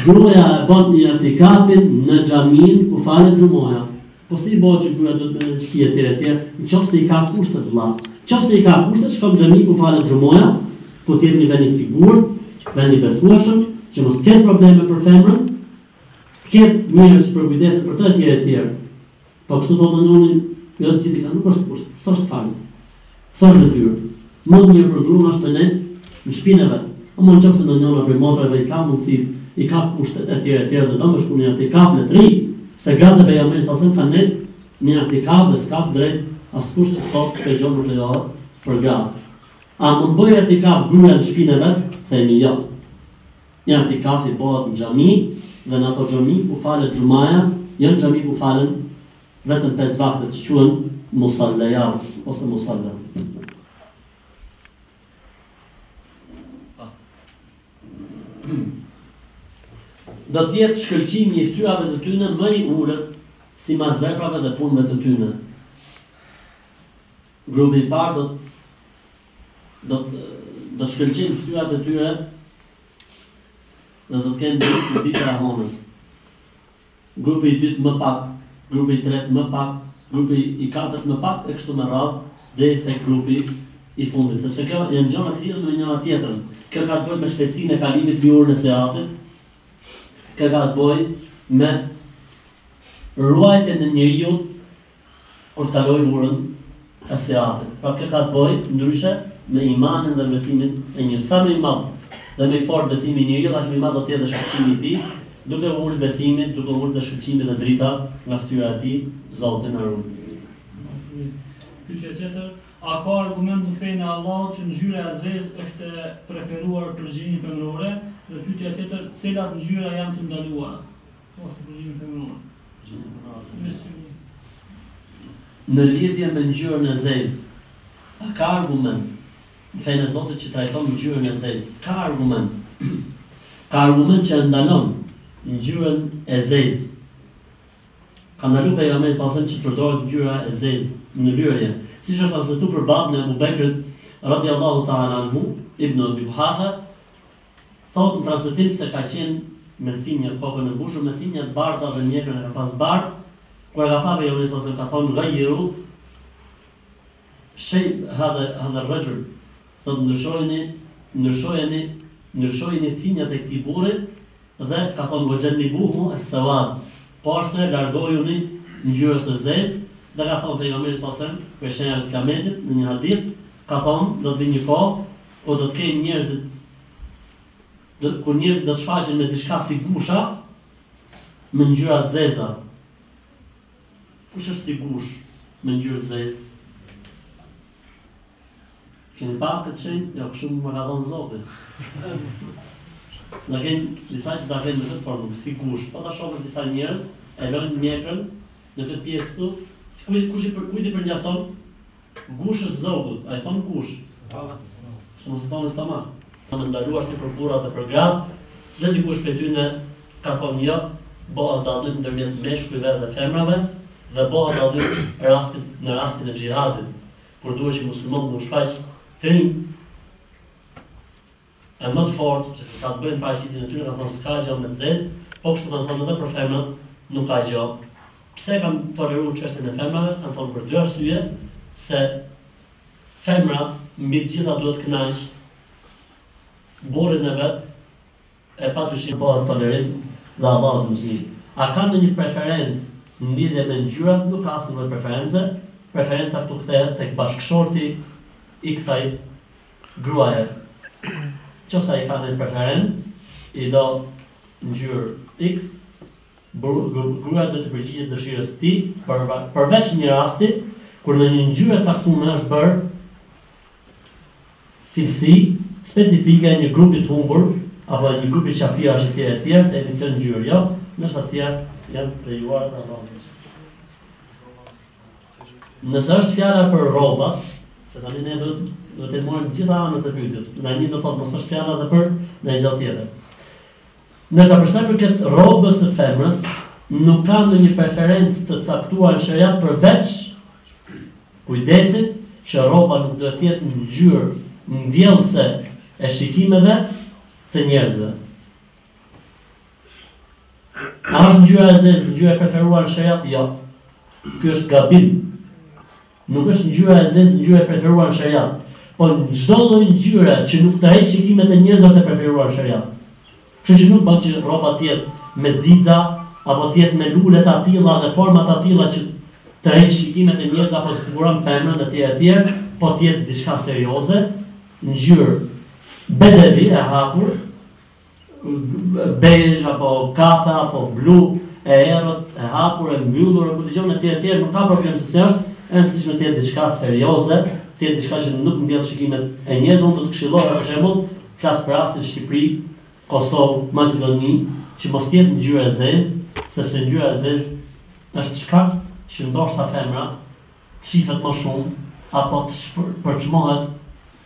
gruaja e bën i'tikafin në xhamin ku falet xumaja. Po si bëhet që gruaja do të merret në shtëpi etj etj, nëse i ka kushtet vëlla. Nëse i ka kushtet, shkon në xhami ku falet xumaja, ku të jetë një vend i sigurt, vend i besueshëm, që mos ketë probleme për femrën, të ketë njerëz që përkujdesen për të etj etj. Po kështu do mendonin, jo të gjithë kanë, nuk është kusht, s'është farz. S'është detyrë. Mund një grua është në në shtëpinë e vet. Ama në qëfëse në njëna për motra dhe i ka mundësit, i ka kushtet e tjere e tjere dhe do më shku një i'tikaf në tri, se gratë dhe pejgamberi sasem ka ne një i'tikaf dhe s'ka drejt asë kushtet tot për gjonë rëllohat për gratë. A më bëjë i'tikaf gruaja në shtëpinë e vet? Themi jo. Një i'tikaf i bëhet në xhami dhe në ato xhami ku falet xumaja, janë xhami ku falen vetëm pesë vakte që quhen musallejat ose musallejat. Do të jetë shkëlqimi i fytyrave të tyne më i ulët sipas veprave dhe punëve të tyne. Grupi i parë do do do shkëlqejnë fytyrat e tyre dhe do të kenë ditë të ditë të honës. grupi i dytë më pak, grupi i tretë më pak, grupi i katërt më pak, e kështu me radhë deri tek grupi i fundit, sepse kjo janë gjëra të lidhura me njëra tjetrën. Kjo ka të bëjë me shpejtësinë e kalimit mbi urën e seatit, kjo ka të bëjë me ruajtjen e njeriu kur ta lojë urën e seatit. Pra kjo ka të bëjë ndryshe me imanin dhe besimin e njeriu. Sa më i madh dhe më i fortë besimi i njeriu, aq më i madh do të jetë shkëlqimi i tij, duke ulur besimin, duke ulur shkëlqimin dhe drita nga fytyra e tij, Zoti na ruaj. Pyetja tjetër, a ka argument në fenë e Allahut që ngjyra e zezë është e preferuar përgjinin femërore? Dhe pyetja tjetër, cilat ngjyra janë të ndaluara ose përgjinin femërore? Në lidhje me ngjyrën e zezë, a ka argument në fenë e Zotit që trajton ngjyrën e zezë? Ka argument. Ka argument që ndalon ngjyrën e zezë. Ka ndaluar pejgamberi sa sem që përdoret ngjyra e zezë në lyrje. Siç është transmetuar për babën e Abu Bekrit radhiyallahu ta'ala anhu, Ibn Abi Hafa, thotë në transmetim se ka qenë me thinjë kokën e mbushur, me thinjë të bardha dhe mjekën e ka pas bardh, kur e ka parë Jehunin ose ka thonë ghayiru shay hadha hadha ar-rajul, thotë ndryshojeni, ndryshojeni, ndryshojeni thinjat e këtij burri dhe ka thonë wajannibuhu as-sawad, porse largojuni ngjyrës së zezë. Dhe ka thonë pejgamberi sallallahu alajhi wasallam, për shenjat e kiametit, në një hadith, ka thonë, do të vi një kohë, ku do të kenë njerëzit, ku njerëzit do të shfaqen me diçka si gusha, me ngjyra të zeza. Kush është si gush me ngjyrë të zezë? Keni parë këtë shenjë? Jo, shumë më ka thonë Zoti. Në kenë disa që ta kenë në këtë formë, si gush. Po ta shohësh disa njerëz, e lënë mjekën në këtë pjesë këtu, kush i përkujti për njason? Gush është zogut, a i thonë gush? Së mos thonë së tamar. Në ndaluar si për burra dhe për grad, dhe dikush për ty në ka thonë jo, boha dallim ndërmjet meshkujve dhe femrave, dhe boha dallim në rastin e xhihadit, kur duhet që muslimon më shfaq të rinj, e më të fort, që ka të bëjnë faqitjen e tyre, ka thonë s'ka gjë me të zezë, po kështu kanë thonë edhe për femrat nuk ka gjë. Pse kam toleruar çështën e femrave? Kam thonë për dy arsye, se femrat mbi të gjitha duhet kënaqsh burrin e vet, e padyshim bëhet tolerim dhe Allahu të mëshirë. A ka ndonjë preferencë në lidhje me ngjyrat? Nuk ka asnjë preferencë. Preferenca këtu kthehet tek bashkëshorti i kësaj gruaje. Nëse ai ka ndonjë preferencë, i do ngjyrë X, gruaja do të përgjigjet dëshirës ti, përveç një rasti kur në një ngjyrë caktuar është bërë cilësi specifike e një grupi të humbur apo një grupi qafirash e tjerë e tjerë të një ngjyrë, jo, nëse të tjerë janë lejuar në rrobat. Nëse është fjala për rrobat, se tani ne do do të marrim gjitha anët e pyetjes. Na një do thotë mos është fjala edhe për në gjë tjetër. Nërsa përsa për këtë robës e femrës, nuk ka ndonjë preferencë të caktuar në sheria përveç kujdesit që roba nuk duhet të jetë ngjyrë ndjellëse e shikimeve të njerëzve. A është ngjyra e zezë ngjyra e preferuar në sheria? Jo. Ky është gabim. Nuk është ngjyra e zezë ngjyra e preferuar në sheria. Po çdo lloj ngjyre që nuk tërheq shikimet e njerëzve është e preferuar në sheria. Kështu që nuk bën që rroba të jetë me xixa apo të jetë me lule të atilla dhe forma të atilla që tërheq shikimet e njerëzve apo zbukuron femrën e tjerë e tjerë, po të jetë diçka serioze, ngjyrë bedevi e hapur, bej apo kafe apo blu e errët e hapur e mbyllur apo diçka e tjerë e tjerë, nuk ka problem se si është, e rëndësishme të jetë diçka serioze, të jetë diçka që nuk mbjell shikimet e njerëzve. Unë do të këshilloj për shembull, flas për rastin në Shqipëri, Kosovë, Maqedoni, që mos tjetë ngjyra e zezë, sepse ngjyra e zezë është shkak që ndoshta femra të shifet më shumë, apo të përçmohet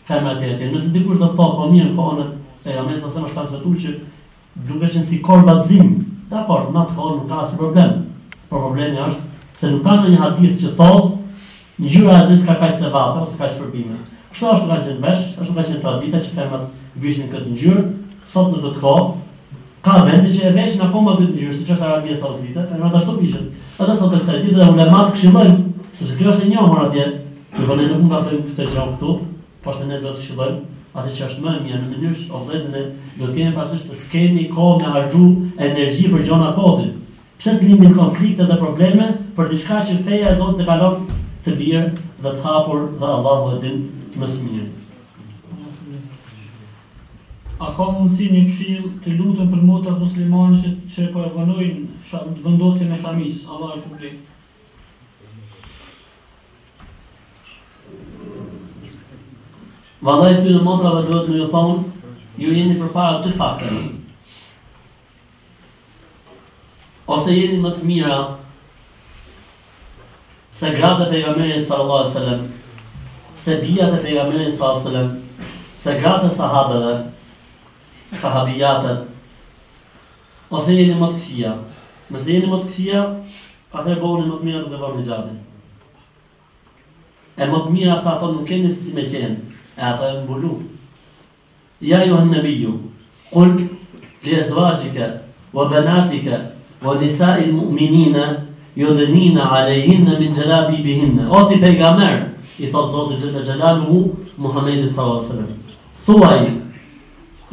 femra të tjerë. Nëse dikush do të thotë, po mirë, kohën e Muhamedit sallallahu alajhi wasallam është transmetuar që dukeshin si korbazim. Dakor, në atë kohë nuk ka asnjë problem. Por problemi është se nuk ka ndonjë hadith që thotë ngjyra e zezë ka kaq sevap ose kaq shpërbime. Kështu ashtu ka qenë vesh, ashtu ka qenë tradita që femrat vishin këtë ngjyrë. Sot në këtë kohë, Kamen, że weź na pomoc, że сейчас Arabia Saudita, ona da stopnić. A da Saudita Saudita, ona ma krzywdę, że grosze nie ma radia, bo nie lubią na tym, kto działa tu, pasy nie do krzywdę, a ty czas mam, ja nie wiem, o wezmę, do kienem pasujesz, że skemi, koło, na arżu, energii, për gjona pody. Pse të limin konflikte dhe probleme, për diçka që feja Zot të kalon të birë dhe të hapur dhe Allahu e din më së miri. A ka mundësi një këshill të lutën për motat muslimane që, që po e vonojnë të vendosin e shamis? Allah e shpërblet. Vallai këtyre motrave duhet më ju thonë, ju jeni përpara dy fakteve. Ose jeni më të mira se gratë e pejgamberit sallallahu alaihi wasallam, se bijat e pejgamberit sallallahu alaihi wasallam, se gratë e sahabeve, sahabijatet, ose jeni më të këqija. Nëse jeni më të këqija, atëherë bëhuni më të mirë dhe vani xhabin. E më të mira sa ato nuk keni si me qenë, e ato e mbulu. Ja juhan nëbiju, kul li azvajike, wa banatike, o nisa'il mu'minina yudnina alejhinna min jalabibihinna. O ti pejgamber, i thot Zoti xhalla xhalaluhu Muhamedit sallallahu alaihi wasallam, thuaj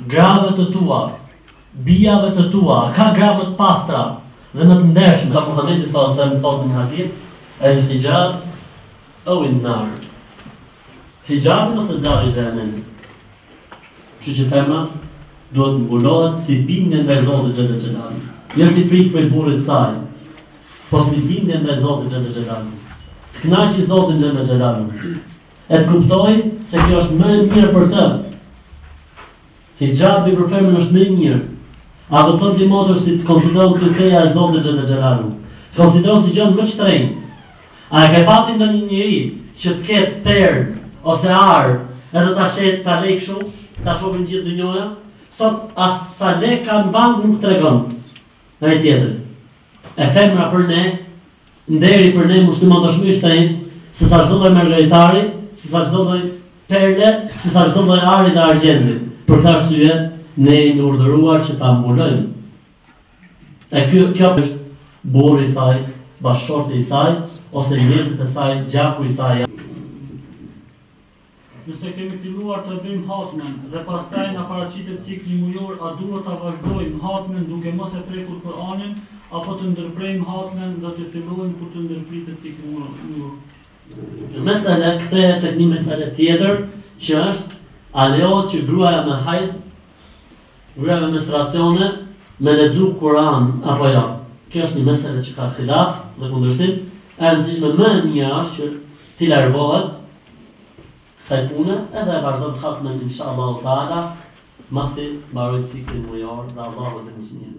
grave të tua, bijave të tua, ka grave të pastra dhe në të ndershme. Sa Muhamedi sallallahu alaihi wasallam thot në hadith, el hijab au in-nar. Hijabi ose zari xhenemi. Kështu që tema duhet mbulohet si bindje ndaj Zotit xhalla xhalaluhu. Një si frikë për burit saj, po si bindje ndaj Zotit xhalla xhalaluhu. Të kënaqë Zotin xhalla xhalaluhu. E të kuptoj se kjo është më e mirë për të. Hijabi për femën është më i mirë. A do të ti motër si të konsideron këtë feja e Zotit xhalla xhalaluhu? Të konsideron si gjën më shtrenjtë. A e ka pati ndonjë njeri që të ketë perë ose arë, edhe ta shet, ta lej kështu, ta shohin gjithë dynjoja? Sot as sa lek ka në bank nuk tregon. Në e tjetër, e femra për ne, nderi për ne musliman të shumë i shtrenjtë, se sa çdo lloj mergheritari, se sa çdo lloj perle, se sa çdo lloj ari dhe argjendi. Për këtë arsye, ne jemi urdhëruar që ta mbulojmë. E kjo, kjo është burri i saj, bashkëshorti i saj, ose njerëzit e saj, gjaku i saj. Nëse kemi filluar të bëjmë hatmen dhe pastaj na paraqitet cikli mujor, a duhet ta vazhdojmë hatmen duke mos e prekur Kur'anin, apo të ndërprejmë hatmen dhe të fillojmë kur të ndërpritet cikli mujor? Mesela kthehet tek një mesale tjetër që është a lejohet që gruaja me haid, gruaja me menstruacione, me lexu Kur'an apo jo? Kjo është një mesale që ka xhilaf dhe kundërshtim. E rëndësishme më e mira është që ti largohet kësaj pune, edhe e vazhdojmë hatmen inshallahu taala, masi mbarojë ciklin mujor dhe Allahu dhe mësimi.